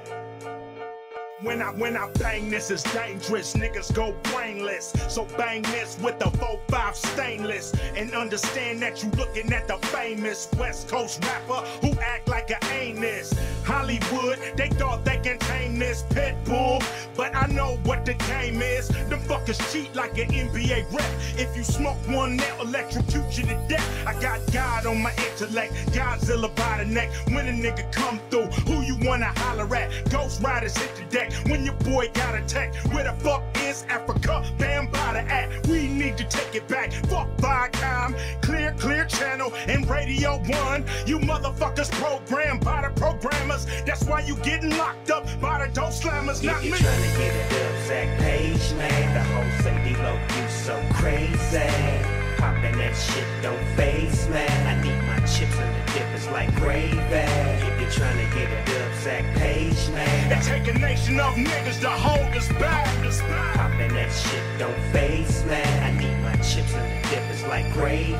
When I bang, this is dangerous. Niggas go brainless. So bang this with the 4-5 stainless. And understand that you looking at the famous West Coast rapper who act like an anus. Hollywood, they thought they can tame this pit bull. But I know what the game is. Them fuckers cheat like an NBA rep. If you smoke one, they'll electrocute you to death. I got God on my intellect, Godzilla by the neck. When a nigga come through, who you wanna holler at? Ghost Riders hit the deck. When your boy got attacked, where the fuck is Africa? Bam by the act, we need to take it back. Fuck Viacom, clear channel, and Radio 1. You motherfuckers programmed by the programmers. That's why you getting locked up by the dope slammers, not me. If you're trying to get a Dubsack page, man, the whole say D-Lo, you so crazy. Poppin' that shit don't phase, man. I need my chips and the dip is like gravy. If you're trying to get a Dubsack page, man, and take a nation of niggas to hold us back. Poppin' that shit don't phase, man. I need my chips and the dip is like gravy.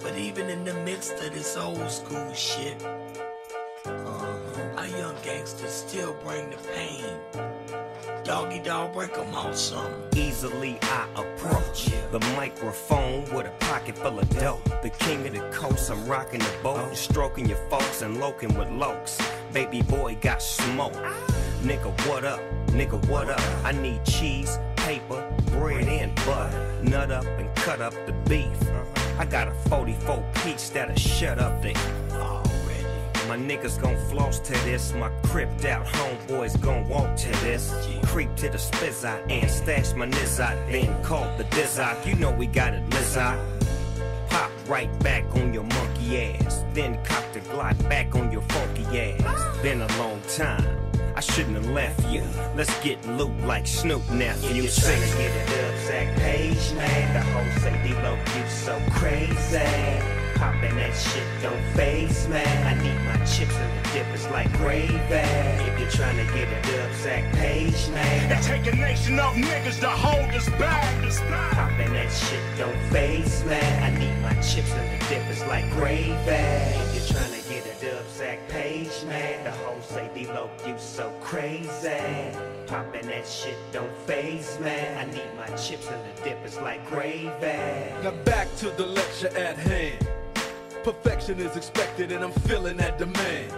But even in the midst of this old school shit, our young gangsters still bring the pain. Doggy dog, break them out some. Easily I approach the microphone with a pocket full of dope. The king of the coast, I'm rocking the boat. Stroking your folks and loking with lokes. Baby boy got smoke. Nigga, what up? Nigga, what up? I need cheese, paper, bread, and butter. Nut up and cut up the beef. I got a 44 piece that'll shut up the my niggas gon' floss to this. My cripped out homeboys gon' walk to this. Creep to the spizz out and stash my nizz out. Then call the dizz out. You know we got it liz out. Pop right back on your monkey ass. Then cop the glide back on your funky ass. Been a long time, I shouldn't have left you. Let's get loot like Snoop nephew. You tryna get a Dubsack page, man, the whole say D-Lo, you so crazy. Poppin' that shit don't phase, man. I need my chips and the dip is like gravy. If you're trying to get a Dubsack page, man, and take a nation of niggas to hold us back. Poppin' that shit don't phase, man. I need my chips and the dip is like gravy. If you're trying to get a Dubsack page, man, the whole say D-Lo, you so crazy. Poppin' that shit don't phase, man. I need my chips and the dip is like gravy. Now back to the lecture at hand. Perfection is expected and I'm feeling that demand.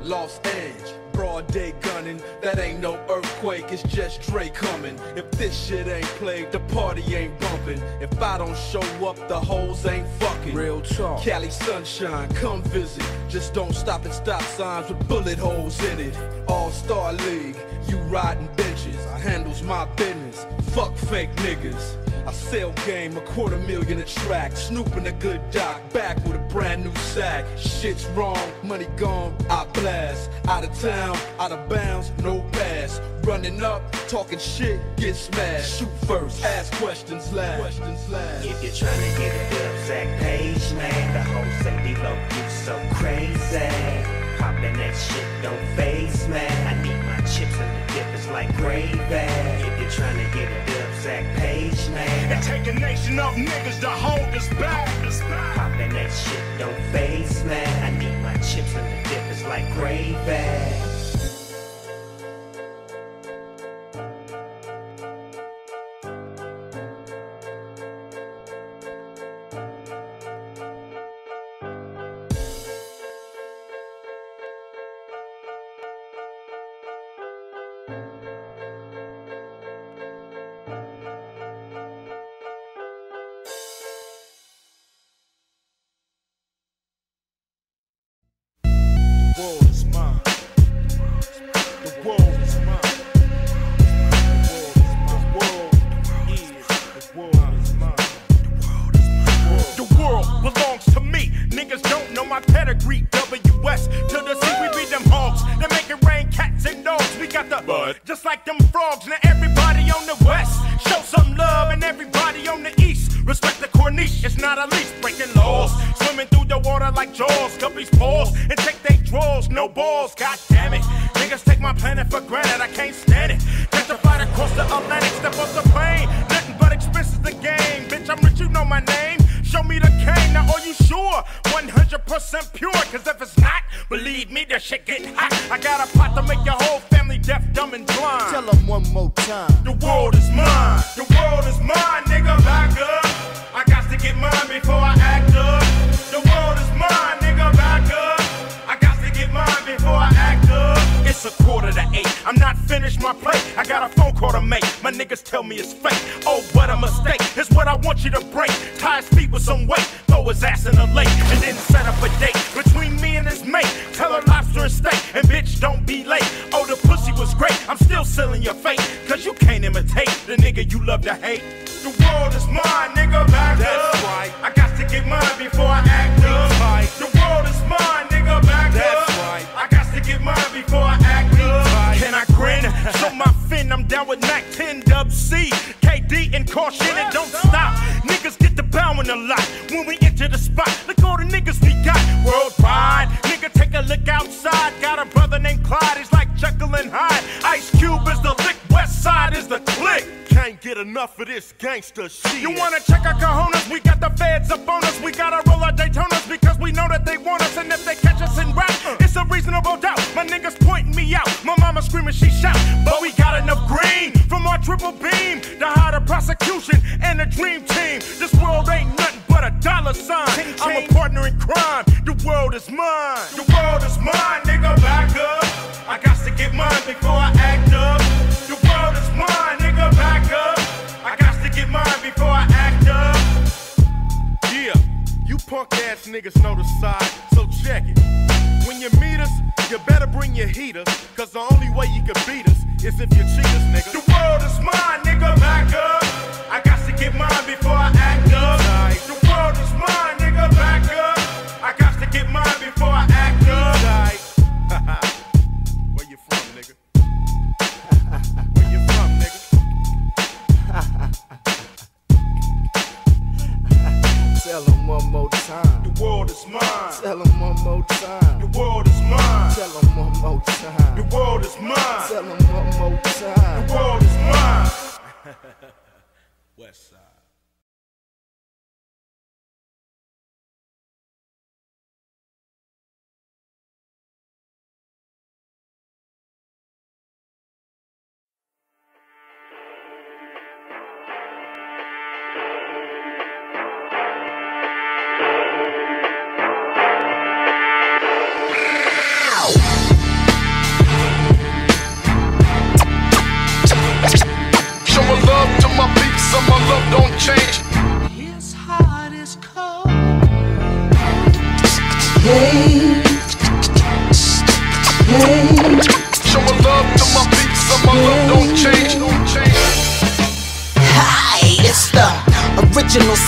Lost edge, broad day gunning. That ain't no earthquake, it's just Dre coming. If this shit ain't played, the party ain't bumping. If I don't show up, the hoes ain't fucking. Real talk. Cali sunshine, come visit. Just don't stop at stop signs with bullet holes in it. All-star league, you riding benches. I handles my business, fuck fake niggas. I sell game, $250,000 a track. Snoop in a good doc, back with a brand new sack. Shit's wrong, money gone, I blast. Out of town, out of bounds, no pass. Running up, talking shit, get smashed. Shoot first, ask questions last. If you're trying to get a Dubsack page, man, the whole say D-Lo, you so crazy. Poppin' that shit don't phase, man. I need my chips and the dip is like gravy. If you're trying to get a Dubsack page now. And take a nation of niggas to hold us back. Popping that shit, don't phase, man. I need my chips and the dip is like gravy.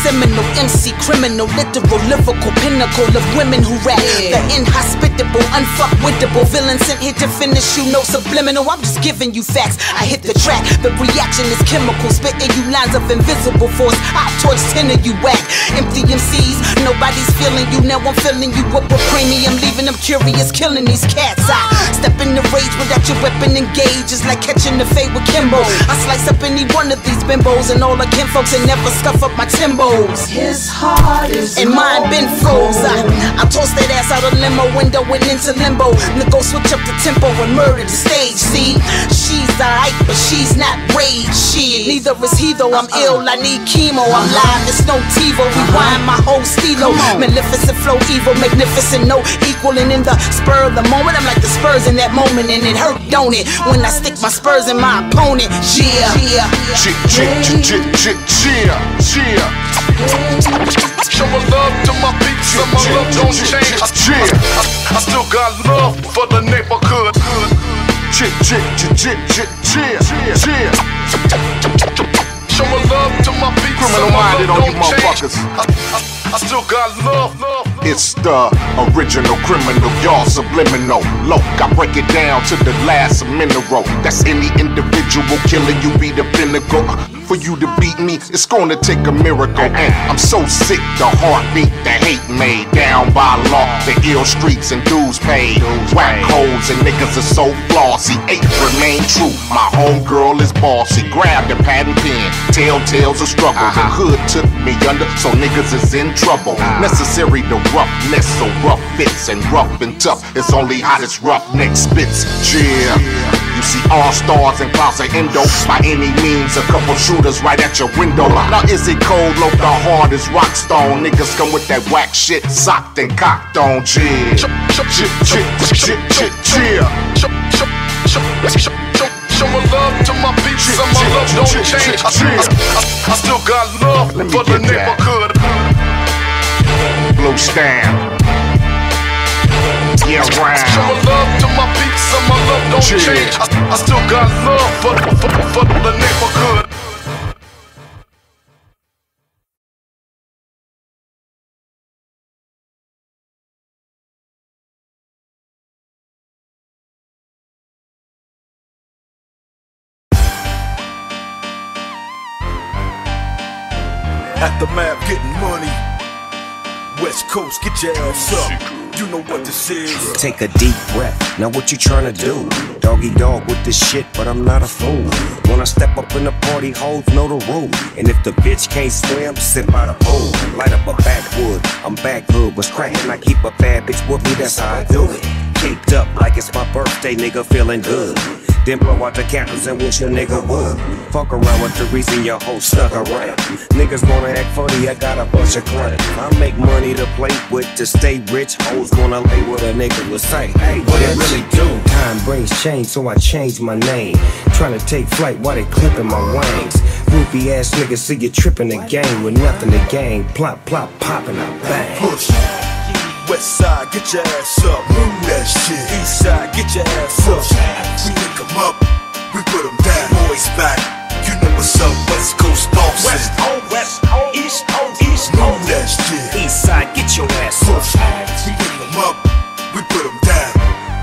seminal MC, criminal, literal, lyrical, pinnacle of women who rap. The inhospitable, unfuckwittable villain sent here to finish you, no subliminal. I'm just giving you facts. I hit the track, the reaction is chemical, spitting you lines of invisible force. I'll torch 10 of you whack. Empty MCs, nobody's feeling you. Now I'm filling you up with premium, leaving them curious, killing these cats. I step in the rage without your weapon engaged. It's like catching the fade with Kimbo. I slice up any one of these bimbos and all the kinfolks and never stuff up my Timbos. His heart is and mine been froze. I tossed that ass out of limo window and into limbo. Nigga, switch up the tempo and murder the stage. See, she's alright, but she's not rage. She neither is he though. I'm ill, I need chemo. I'm live, it's no TiVo. Rewind my whole stilo. Maleficent flow, evil, magnificent, no equaling. In the spur of the moment, I'm like the Spurs in that moment, and it hurt, don't it? When I stick my spurs in my opponent. Yeah, yeah, show my love to my peeps, and my love don't change. I still got love for the neighborhood. Show my love to my peeps, criminal minded on you motherfuckers. I still got love. It's the original criminal, y'all subliminal. Look, I break it down to the last mineral. That's any individual killer, you be the pinnacle. For you to beat me, it's gonna take a miracle. And I'm so sick, the heartbeat, the hate made. Down by law, the ill streets and dues paid. Whack holes and niggas are so flossy. Eight remain true, my homegirl is bossy. Grab the pad and pen, telltales of struggle. The hood took me under, so niggas is in trouble. Necessary to roughness, so rough fits and rough and tough. It's only hottest roughneck spits. Cheer. You see all stars and clouds of endo. By any means, a couple shooters right at your window. Now is it cold? Low, the hardest rock stone. Niggas come with that whack shit, socked and cocked on. Cheer. Show my love to my peeps, and my love don't change. I still got love for the neighborhood. Blue stand. Yeah, round. Show my love to my peeps, and my love don't change. I still got love for the neighborhood. At the map, getting money. West Coast, get your ass up. You know what this is. Take a deep breath. Now what you trying to do? Doggy dog with this shit, but I'm not a fool. When I step up in the party, hoes know the rule. And if the bitch can't swim, sit by the pool. Light up a backwood. I'm back hood. What's cracking? I keep a bad bitch with me. That's how I do it. Caked up like it's my birthday, nigga, feeling good. Then blow out the candles and wish your nigga would. Fuck around with the reason your hoe stuck around. Niggas wanna act funny, I got a bunch of clown. I make money to play with, to stay rich. Hoes wanna lay with a nigga with say, hey, what it really do? Time brings change, so I changed my name. Tryna take flight while they clipping my wings. Groupie ass niggas see you tripping the game with nothing to gain. Plop, plop, popping, I bang. Push. West side, get your ass up. Move that shit. East side, get your ass up. We pick 'em up, we put 'em down. Boys back, you know what's up. West Coast bosses. West on, east on, east on. Move that shit. East side, get your ass up. We pick 'em up, we put 'em down.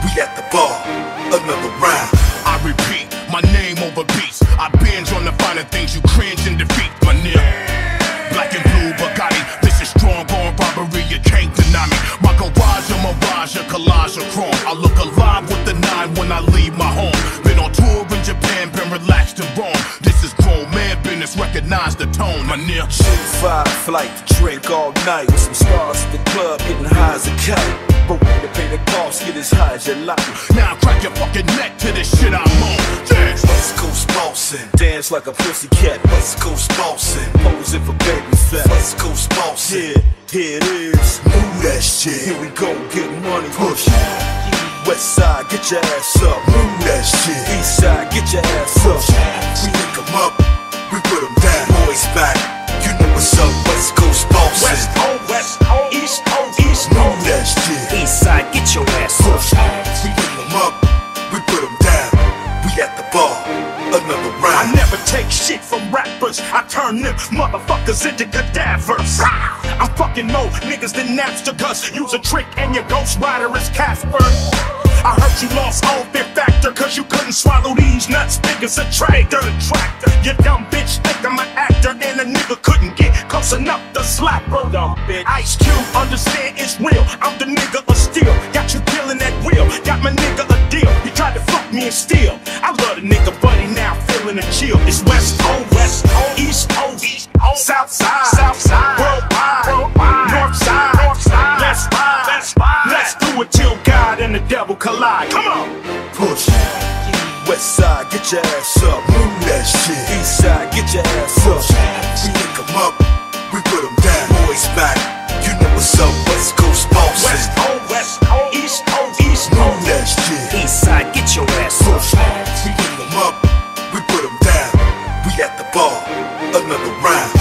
We at the bar, another round. I repeat, my name over peace. I binge on the finer things you cringe and defeat. My nigga, black and blue Bugatti. This is strong on robbery. You can't deny me. My garage, a mirage, a collage, a chrome. I look alive with the 9 when I leave my home. Been on tour in Japan, been relaxed in Rome. This is grown man business, recognize the tone. My near 5 flight, drink all night with some stars at the club, getting high as a kite. But when they pay the cost, get as high as your life. Now crack your fucking neck to this shit I'm on. Dance, West Coast bossin'. Dance like a pussycat, West Coast bossin'. Posing for baby fat, West Coast bossin'. Yeah. Here it is, move that shit. Here we go, get money, push. West side, get your ass up, move that shit. East side, get your ass up. We pick 'em up, we put 'em down. Boys back, you know what's up. West Coast bosses. West on, east on, east on. Move that shit. East side, get your ass up. We pick 'em up, we put 'em down. We at the ball, another round. I never take shit from rappers. I turn them motherfuckers into cadavers. I'm fucking more niggas than Napster, cause use a trick and your ghost rider is Casper. I heard you lost all fear factor, cause you couldn't swallow these nuts big as a tractor. You dumb bitch think I'm an actor, and a nigga couldn't get close enough to slap her. Ice Cube, understand it's real. I'm the nigga of steel. Got you killing that wheel. Got my nigga a deal. He tried to fuck me and steal. I love the nigga, but he now feeling a chill. It's West Coast, West Coast, East Coast, East Coast, South Side, South Side, Worldwide, North Side, North Side. Let's ride, let's ride. Let's do it till God and the devil collide. Come on, push. West Side, get your ass up, move that shit. East Side, get your ass up. We pick 'em up, we put 'em down. Boys back, you know what's up. West Coast boss. West Coast, East Coast, East Coast. Move that shit. East Side, get your ass up. We pick 'em up, we put 'em down. We at the bar, another round.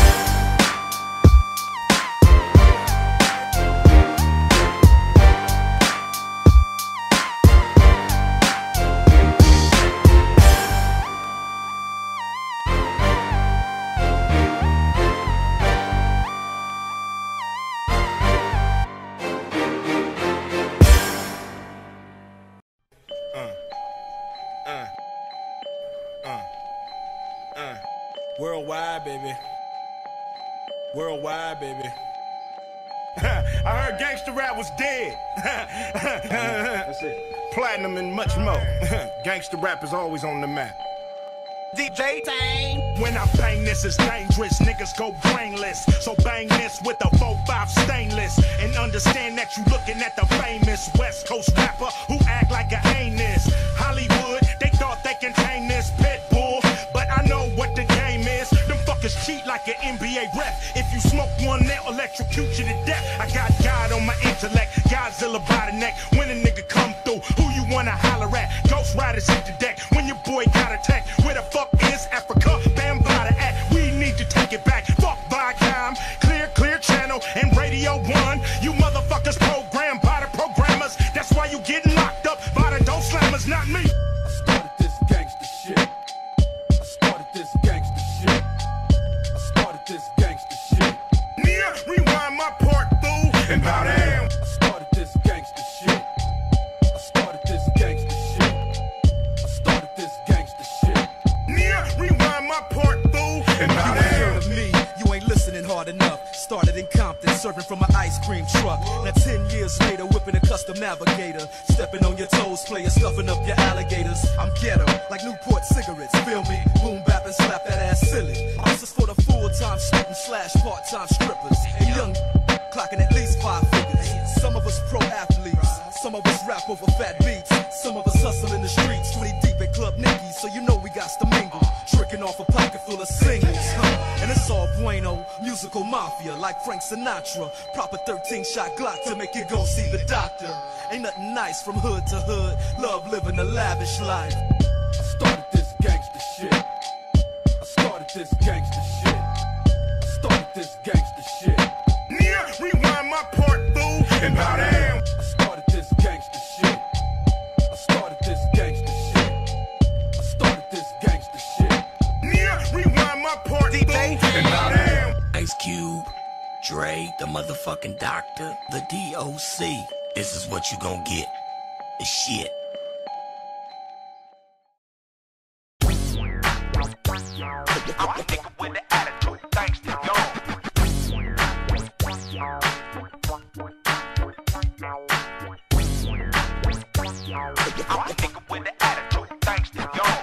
Worldwide, baby. Worldwide, baby. I heard gangster rap was dead. That's it. Platinum and much more. Gangster rap is always on the map. DJ Tang. When I bang this, it's dangerous. Niggas go brainless. So bang this with a 4-5 stainless. And understand that you looking at the famous West Coast rapper who act like an anus. Hollywood, they thought they can hang this pit bull. But I know what the game is. Them fuckers cheat like an NBA rep. If you smoke one, they'll electrocute you to death. I got God on my intellect, Godzilla by the neck. When a nigga come through, who you wanna holler at? Ghost Riders hit the deck. When your boy got attacked, where the fuck is Africa? Bam, bada at. We need to take it back. Fuck Viacom, clear channel, and Radio 1. You motherfuckers programmed by the programmers. That's why you getting locked up by the dope slammers, not me. I started this gangster shit. Yeah, rewind my part, fool, and bow down. I started this gangster shit. I started this gangster shit. I started this gangster shit. Yeah, rewind my part, fool, and bow down. Me, you ain't listening hard enough. Started in Compton, serving from an ice cream truck. Now 10 years later, whipping a custom navigator. Stepping on your toes, player, stuffing up your alligators. I'm ghetto, like Newport cigarettes, feel me? Boom, bap, and slap that ass silly. This is for the full-time student/part-time strippers. And young clocking at least 5 figures. Some of us pro athletes, some of us rap over fat beats. Some of us hustle in the streets, 20 deep at Club Nikki, so you know we got to mingle. Tricking off a pocket full of singles, And it's all bueno, musical mafia, like Frank Sinatra. Proper 13-shot Glock to make you go see the doctor. Ain't nothing nice from hood to hood, love living a lavish life. I started this gangster shit. I started this gangster shit. I started this gangster shit. Yeah, rewind my part, fool, and bow down. I started this gangster shit. I started this gangster shit. I started this gangster shit. Yeah, rewind my part, fool, and bow down. Ice Cube, Dre, the motherfucking doctor, the DOC. This is what you gon' get. The shit. I'm a nigga with an attitude, thanks to y'all. I'm a nigga with an attitude, thanks to y'all. I'm a nigga with an attitude, thanks to y'all.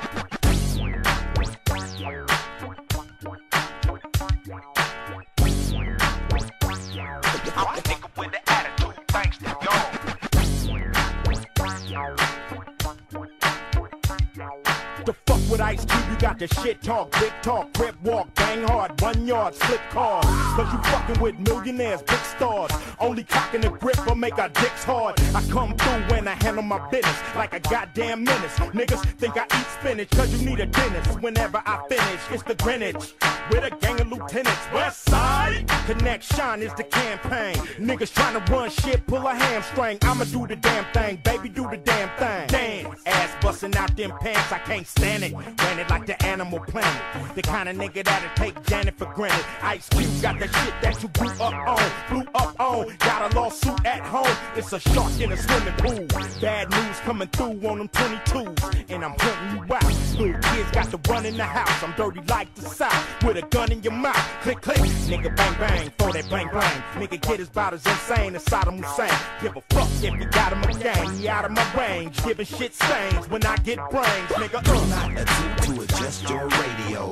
The fuck with Ice Cube, you got the shit talk, dick talk, grip walk, bang hard, 1 yard, slip cars. Cause you fucking with millionaires, big stars. Only cocking the grip will make our dicks hard. I come through when I handle my business like a goddamn menace. Niggas think I eat spinach, cause you need a dentist. Whenever I finish, it's the Greenwich. with a gang of lieutenants. Westside Connection is the campaign. Niggas tryna run shit, pull a hamstring. I'ma do the damn thing, baby, do the damn thing. Dance, ass busting out them pants, I can't stand it. Ran it like the Animal Planet, the kind of nigga that'll take Janet for granted. Ice Cube got the shit that you grew up on, blew up on, got a lawsuit at home. It's a shark in a swimming pool. Bad news coming through on them 22s, and I'm hunting you out. Little kids got to run in the house. I'm dirty like the South, with a gun in your mouth. Click, click, nigga, bang, bang, throw that bang, bang. Nigga, get his bout as insane as Saddam Hussein. Give a fuck if you got him a gang, he out of my range. Giving shit stains when I get brains, nigga. Do not attempt to adjust your radio.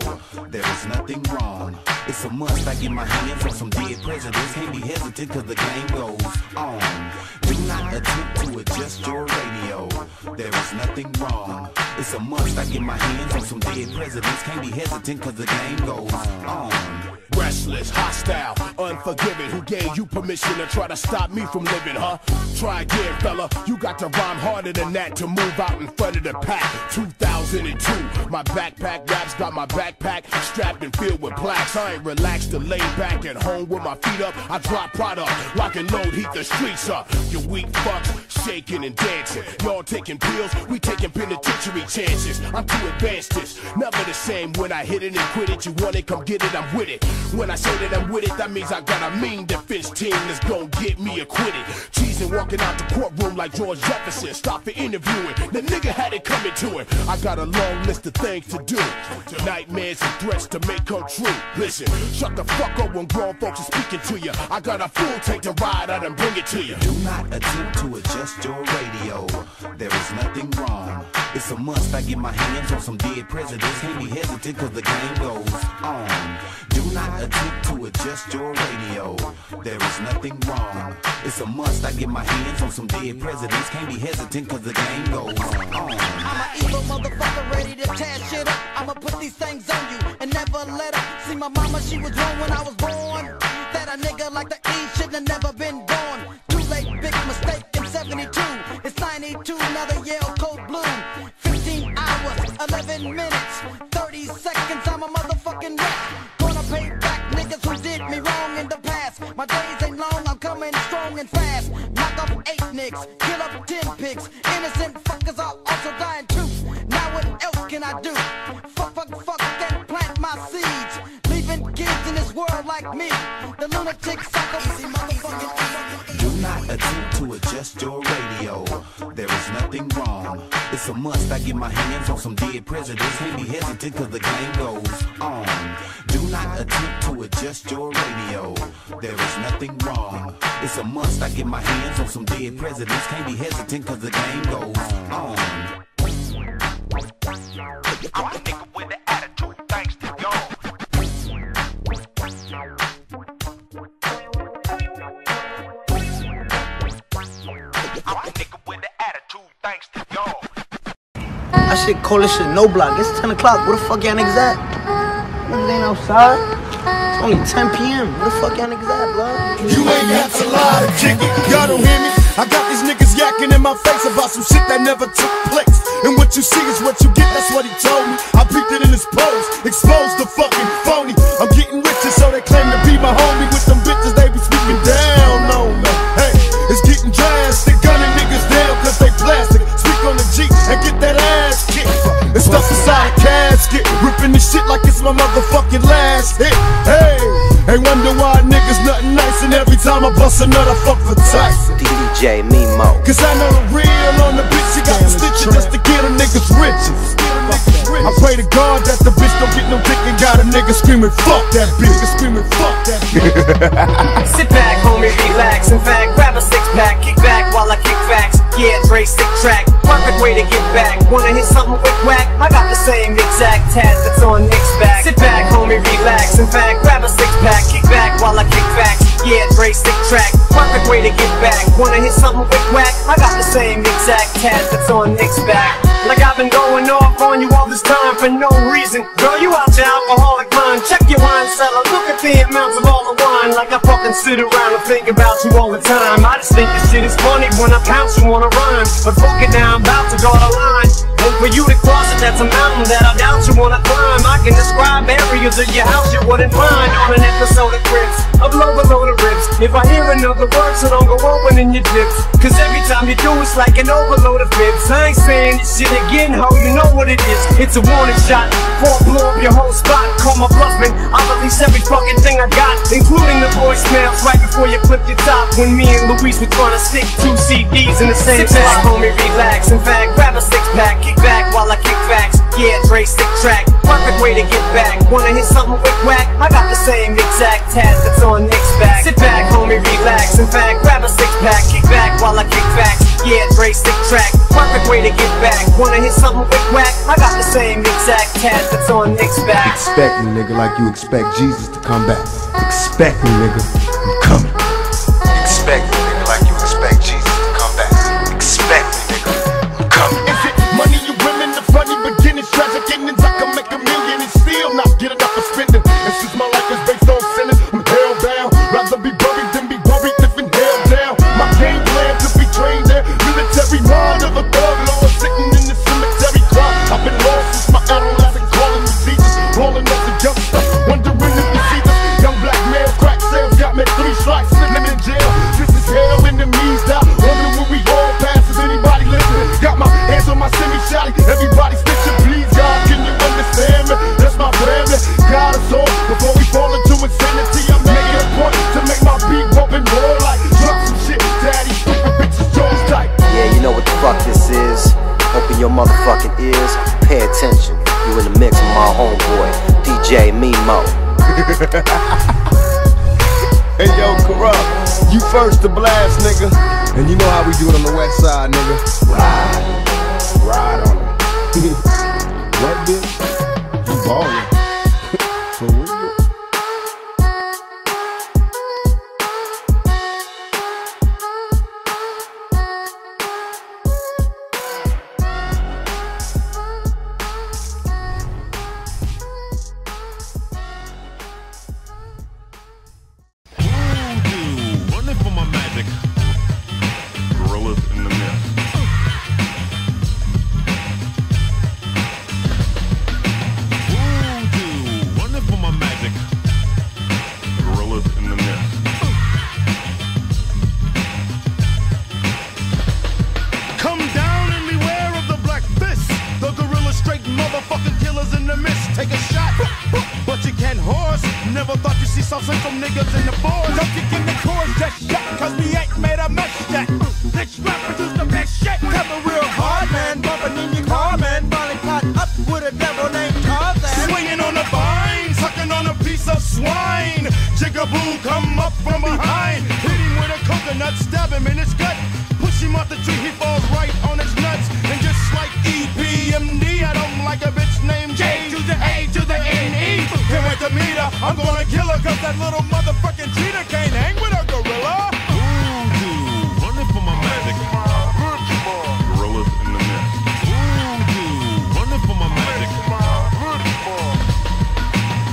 There is nothing wrong. It's a must. I get my hand from some dead presidents. Can't be hesitant cause the game goes on. Do not attempt to adjust your radio. There is nothing wrong. It's a must. I get my hand from some dead presidents. Can't be hesitant cause the game goes on. Restless, hostile, unforgiving. Who gave you permission to try to stop me from living, huh? Try again, fella. You got to rhyme harder than that to move out in front of the pack. 2002, my backpack raps got my backpack strapped and filled with plaques. I ain't relaxed to lay back at home with my feet up. I drop product, lock and load, heat the streets up. You weak fucks, shaking and dancing. Y'all taking pills, we taking penitentiary chances. I'm too advanced this, never the same. When I hit it and quit it, you want it, come get it, I'm with it. When I say that I'm with it, that means I got a mean defense team that's gon' get me acquitted. Cheesing, walking out the courtroom like George Jefferson. Stop for interviewing, the nigga had it coming to him. I got a long list of things to do, nightmares and threats to make come true. Listen, shut the fuck up when grown folks are speaking to you. I got a full take to ride out and bring it to you. Do not attempt to adjust your radio. There is nothing wrong. It's a must. I get my hands on some dead presidents. Can't be hesitant cause the game goes on. Do not attempt to adjust your radio. There is nothing wrong. It's a must. I get my hands on some dead presidents. Can't be hesitant cause the game goes on. I'm an evil motherfucker ready to tear shit up. I'ma put these things on you and never let up. See my mama, she was wrong when I was born. That a nigga like the E shouldn't have never been born. Too late, big mistake in 72. It's 92, another Yale cold blue. 15 hours, 11 minutes, 30 seconds, I'm a motherfucking wreck. Gonna pay back niggas who did me wrong in the past. My days ain't long, I'm coming strong and fast. Knock up 8 niggas, kill up 10 pigs. Innocent fuckers are also dying too. Now what else can I do? Fuck, fuck, fuck, and plant my seeds. Leaving kids in this world like me, the lunatic psycho. Easy motherfucking. Do not attempt to adjust your radio. There is nothing wrong. It's a must. I get my hands on some dead presidents. Can't be hesitant cause the game goes on. Do not attempt to adjust your radio. There is nothing wrong. It's a must. I get my hands on some dead presidents. Can't be hesitant cause the game goes on. I'm the nigga with the attitude, thanks to y'all. I'm the nigga with the attitude, thanks to y'all. I should call this shit no block. It's 10 o'clock. Where the fuck y'all niggas at? Niggas ain't outside. It's only 10 p.m. Where the fuck y'all niggas at, blood? You ain't got to lie, nigga. Y'all don't hear me? I got these niggas yakking in my face about some shit that never took place. And what you see is what you get, that's what he told me. I peeked it in his pose, exposed the fucking phony. I'm getting with you, so they claim to be my homie. With them bitches, they be speaking down on me. Hey, it's getting drastic, gunning niggas down cause they plastic. Speak on the G and get that ass kicked. And stuff inside a casket, ripping this shit like it's my motherfucking last hit. Hey, ain't wonder why niggas nothing nice. And every time I bust another fuck for Tyson. DJ Nemo. Cause I know the real on the bitch, she got the stitches just to get a nigga's riches. I pray to God that the bitch don't get no dick and got a nigga screaming fuck that bitch, screaming fuck that bitch. Sit back, homie, relax. In fact, grab a six pack, kick back while I kick facts. Yeah, Dre, sick track, perfect way to get back. Wanna hit something with whack? I got the same exact task that's on Nick's back. Sit back, homie, relax. In fact, grab a six pack, kick back while I kick facts. Yeah, Dre, sick track, perfect way to get back. Wanna hit something with whack? I got the same exact task that's on Nick's back. Like I've been going off on you all this time for no reason. Girl, you out your alcoholic mind. Check your wine cellar, look at the amounts of all the wine. Like I fucking sit around and think about you all the time. I just think this shit is funny when I pounce you on a rhyme. But fuck it now, I'm about to go to line. And for you to cross it, that's a mountain that I doubt you wanna climb. I can describe areas of your house you wouldn't find on an episode of Crips. I blow below the ribs. If I hear another word, so don't go opening your dips, cause every time you do, it's like an overload of fibs. I ain't saying this shit again, ho, you know what it is. It's a warning shot, before I blow up your whole spot. Call my bluffing, I'll release every fucking thing I got, including the voicemails right before you clip your top. When me and Luis were trying to stick two CDs in the same spot. Homie, relax, in fact, grab a six-pack, kick back while I kick facts. Yeah, Dre, stick track, perfect way to get back. Wanna hit something with whack? I got the same exact task that's on Nick's back. Sit back, homie, relax, in fact, grab a six-pack, kick back while I kick facts. Yeah, Dre, stick track, perfect way to get back. Wanna hit something with whack? I got the same exact task that's on Nick's back. Expect me, nigga, like you expect Jesus to come back. Expect me, nigga, I'm coming. Expect me, nigga, like you expect Jesus to come back. Expect me, nigga, I'm coming. Is it money you women, the funny beginnings, tragic endings? I can make a million and still not get enough for spending. And since my life is based on sinning, I'm hell bound. Rather be buried than be worried, if in hell down. My game plan to be trained there, military mind of a thug lord, sitting in the cemetery cry. I've been lost since my adolescent, calling me Jesus, rolling up the young stuff, wondering if you see this young black male crack sales got me 3 strikes. Everybody stitching, please, God, can you understand me? That's my family, God is all. Before we fall into insanity, I'm making a point to make my beat bumping more like drop some shit, daddy, stupid bitches, Jones type. Yeah, you know what the fuck this is. Open your motherfucking ears, pay attention. You in the mix with my homeboy, DJ Mimo. Hey, yo, Corrupt, you first to blast, nigga. And you know how we do it on the west side, nigga. Ride. Ride on it. What, bitch? You ballin'. For real? Voodoo, running for my magic. Gorillas in the mist. Take a shot, but you can't horse. Never thought you'd see some from niggas in the boards. Don't kick in the chords, just shut, cause we ain't made a mess yet. This rap produce the best shit. Coming real hard, man, bumping in your car, man. Finally caught up with a devil named Tarzan. Swinging on a vine, sucking on a piece of swine. Jigaboo come up from behind. Hit him with a coconut, stab him in his gut. Push him off the tree, he falls right on his nuts. And just like EPMD, I don't like a bitch named James. A to the N-E, can't wait to meet her. I'm gonna kill her cause that little motherfucking cheetah can't hang with her gorilla. Voodoo, running for my magic. Gorillas in the mist. Voodoo, running for my magic.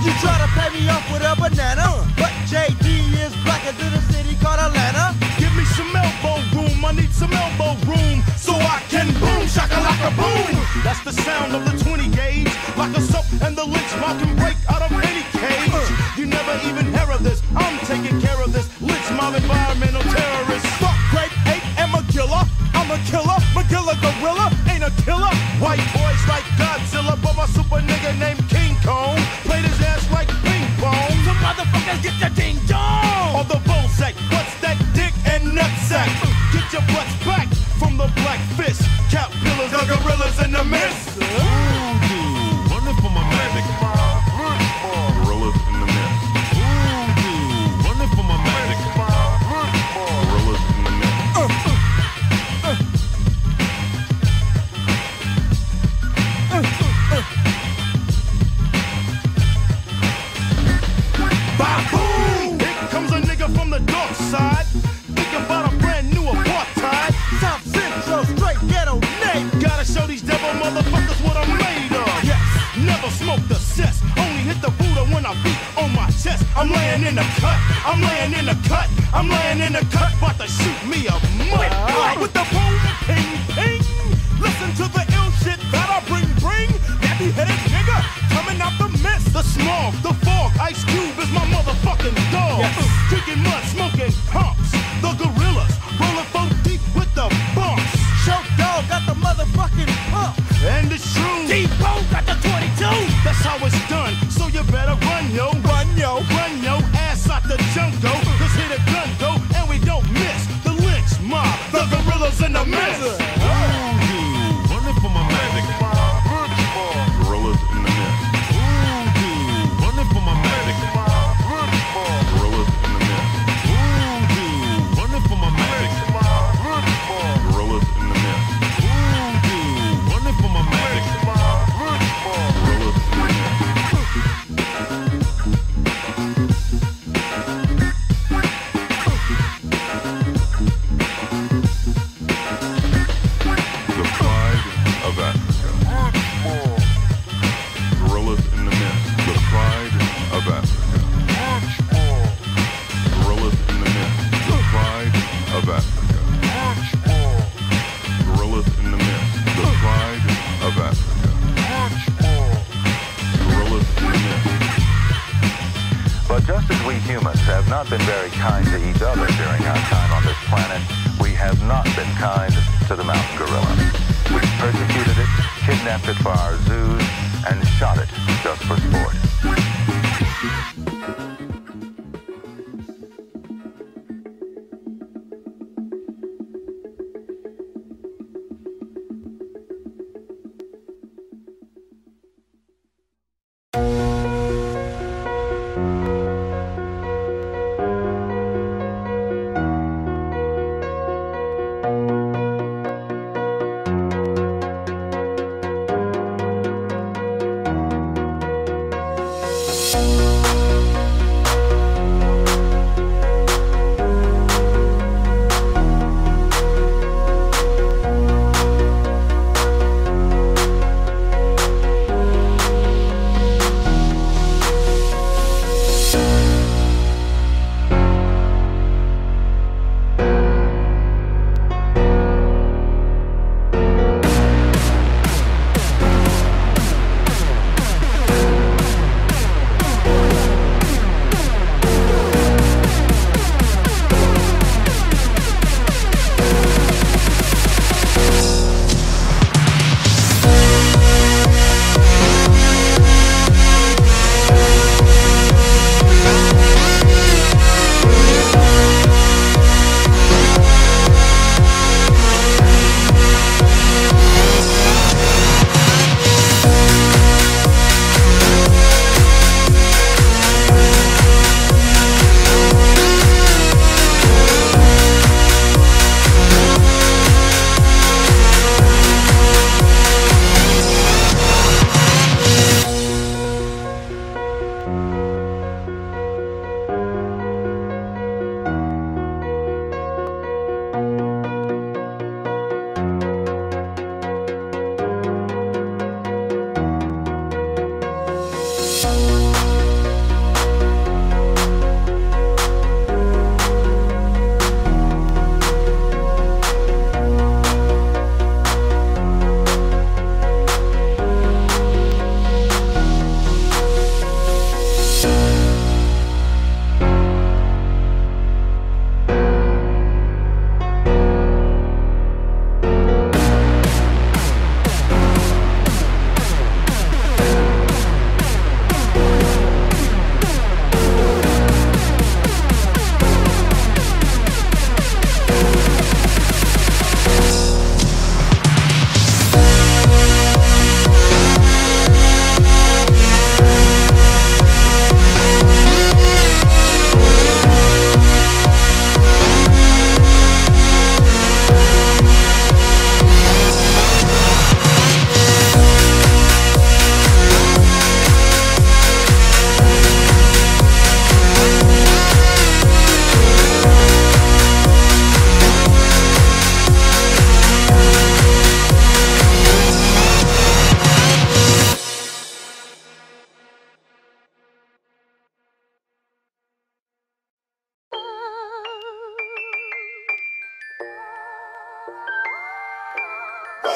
You try to pay me off with a banana, but JD is blacker than a city called Atlanta. Give me some elbow room, I need some elbow room, so I can boom, shakalaka boom. That's the sound of the 20 gauge. Like a soap and the lynch mob can break out of any cage. You never even hear of this. I'm taking care of this. Lynch mob, environmental terrorist. Fuck grade 8 and Magilla. I'm a killer. Magilla gorilla ain't a killer. White boys like Godzilla, but my super nigga named King Kong played his ass like ping pong. The motherfuckers get your ding dong. Or the bull sack. What's that dick and nut sack? Get your butts back from the black fist. Cat pillars, the gorillas in the mist. I'm laying in the cut, I'm laying in the cut, I'm laying in the cut, about to shoot me a mutt with the boom, ping, ping. Listen to the ill shit that nigga. Coming out the mist, the smog, the fog. Ice Cube is my motherfucking dog. Yes. Drinking mud, smoking humps. The gorillas rolling four deep with the bumps. Snoop Dogg got the motherfucking pump. And it's true. T-Bone got the 22. That's how it's done. So you better run, yo. Run, yo. Run, yo. Ass out the jungle. Let's hit a gun, though. And we don't miss. The lynch mob. The gorillas in the mist. Been very kind to each other during our time on this planet. We have not been kind to the mountain gorilla. We've persecuted it, kidnapped it for our zoos, and shot it just for sport.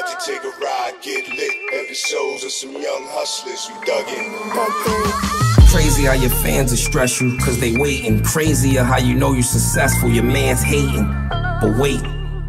about to take a ride, get lit. Episodes of some young hustlers, we dug in. Crazy how your fans will stress you, cause they waiting. Crazier how you know you're successful, your man's hating. But wait,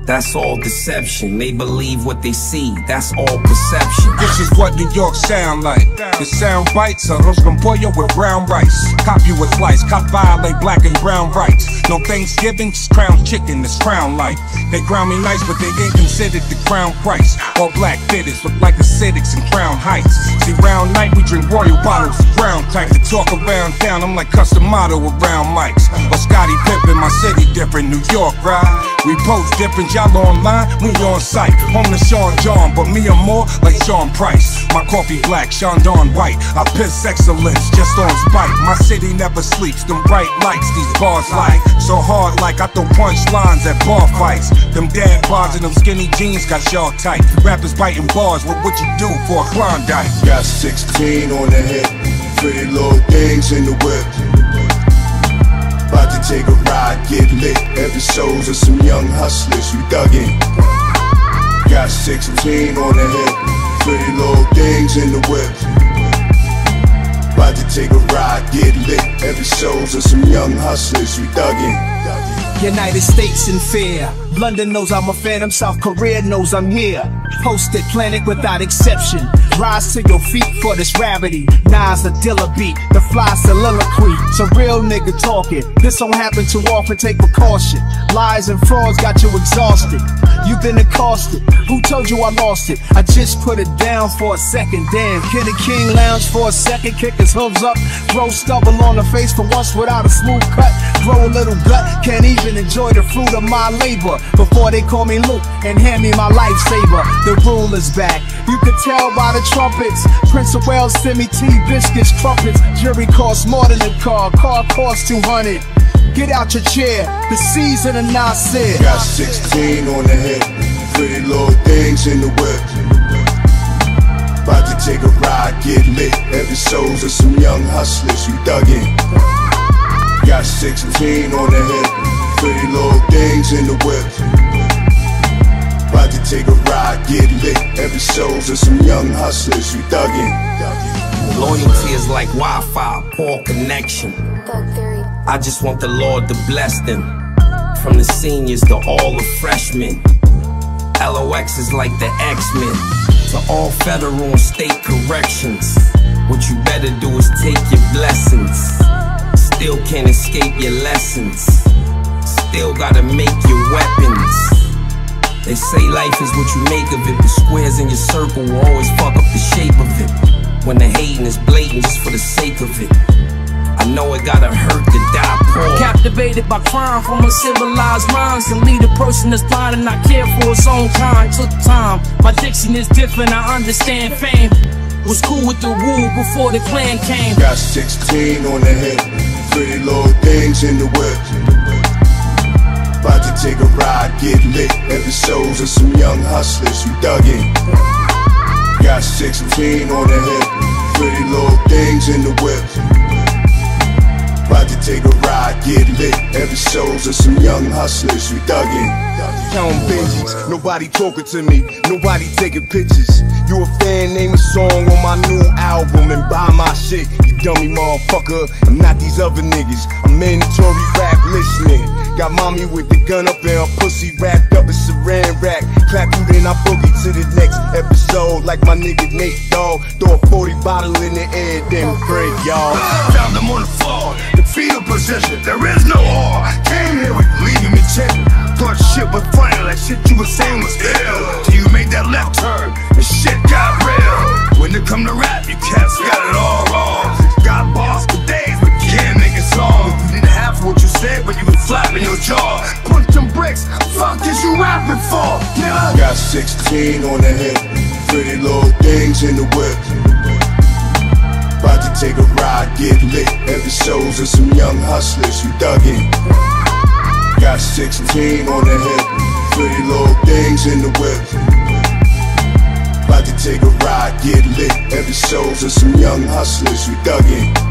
that's all deception. They believe what they see, that's all perception. This is what New York sound like. The sound bites, a roast con pollo with brown rice. Cop you a slice, cop violate black and brown rights. No Thanksgiving, just crown chicken, it's crown life. They crown me nice, but they ain't considered the crown price. All black fitters look like acidics and crown heights. See, round night, we drink royal bottles of brown type. To talk around town, I'm like Customato around mics. Or Scotty Pippen, my city different, New York, right? We post different, y'all online, we on site. Home to Sean John, but me and more like Sean Price. My coffee black, Sean Don white. I piss excellence just on spite. My city never sleeps, them bright lights, these bars like. So hard like I throw punch lines at bar fights. Them dad bars and them skinny jeans got y'all tight. Rappers biting bars with what you do for a Klondike. Got 16 on the hip, pretty little things in the whip. About to take a ride, get lit. Episodes of some young hustlers, we dug in. Got 16 on the hip, pretty little things in the whip. About to take a ride, get lit. Episodes of some young hustlers, we dug in. United States in fear. London knows I'm a phantom, South Korea knows I'm here. Post Atlantic without exception. Rise to your feet for this gravity. Nas a Dilla beat, the fly soliloquy. It's a real nigga talking. This don't happen too often, take precaution. Lies and frauds got you exhausted. You've been accosted. Who told you I lost it? I just put it down for a second. Damn, Kenny King lounge for a second. Kick his hooves up, grow stubble on the face for once without a smooth cut. Grow a little gut, can't even enjoy the fruit of my labor. Before they call me Luke and hand me my lifesaver. The rule is back. You can tell by the trumpets. Prince of Wales send me tea, biscuits, crumpets. Jury costs more than a car. Car costs 200. Get out your chair. The season of Nas said. Got 16 on the hip. Pretty little things in the whip. About to take a ride, get lit. Episodes of some young hustlers, we dug in. Got 16 on the hip. Pretty little things in the whip. About to take a ride, get lit. Episodes of some young hustlers, we dug in. Loyalty is like Wi-Fi, poor connection. I just want the Lord to bless them. From the seniors to all the freshmen. LOX is like the X-Men. To all federal and state corrections. What you better do is take your blessings. Still can't escape your lessons. Still gotta make your weapons. They say life is what you make of it. The squares in your circle will always fuck up the shape of it. When the hating is blatant just for the sake of it. I know it gotta hurt to die poor. Captivated by crime from uncivilized minds. And lead a person that's blind and not care for its own kind. Took time, my diction is different, I understand fame. Was cool with the rule before the clan came. Got 16 on the hip, pretty little things in the whip. About to take a ride, get lit. Episodes of some young hustlers, we dug in. Got 16 on the hip, pretty little things in the whip. About to take a ride, get lit. Episodes of some young hustlers, we dug in. Counting binges, nobody talking to me, nobody taking pictures. You a fan, name a song on my new album and buy my shit. You dummy motherfucker, I'm not these other niggas. I'm mandatory rap listening. Got mommy with the gun up and her pussy wrapped up in saran wrap. Clap you then I boogie to the next episode like my nigga Nate Dogg. Throw a 40 bottle in the air, then break y'all. Found them on the floor, the fetal position. There is no R. Came here with leaving me checking. Thought shit was funny, like shit you was saying was ill. Till you made that left turn, and shit got real. When it come to rap, you cats got it all wrong. Got bars for days, but can't make a song. You didn't have what you said, but you was flapping your jaw. Punch them bricks, fuck is you rapping for, nigga? Got 16 on the hip, pretty little things in the whip. About to take a ride, get lit. Episodes of some young hustlers, we dug in. Got 16 on the hip, pretty little things in the whip. About to take a ride, get lit. Episodes of some young hustlers, we dug in.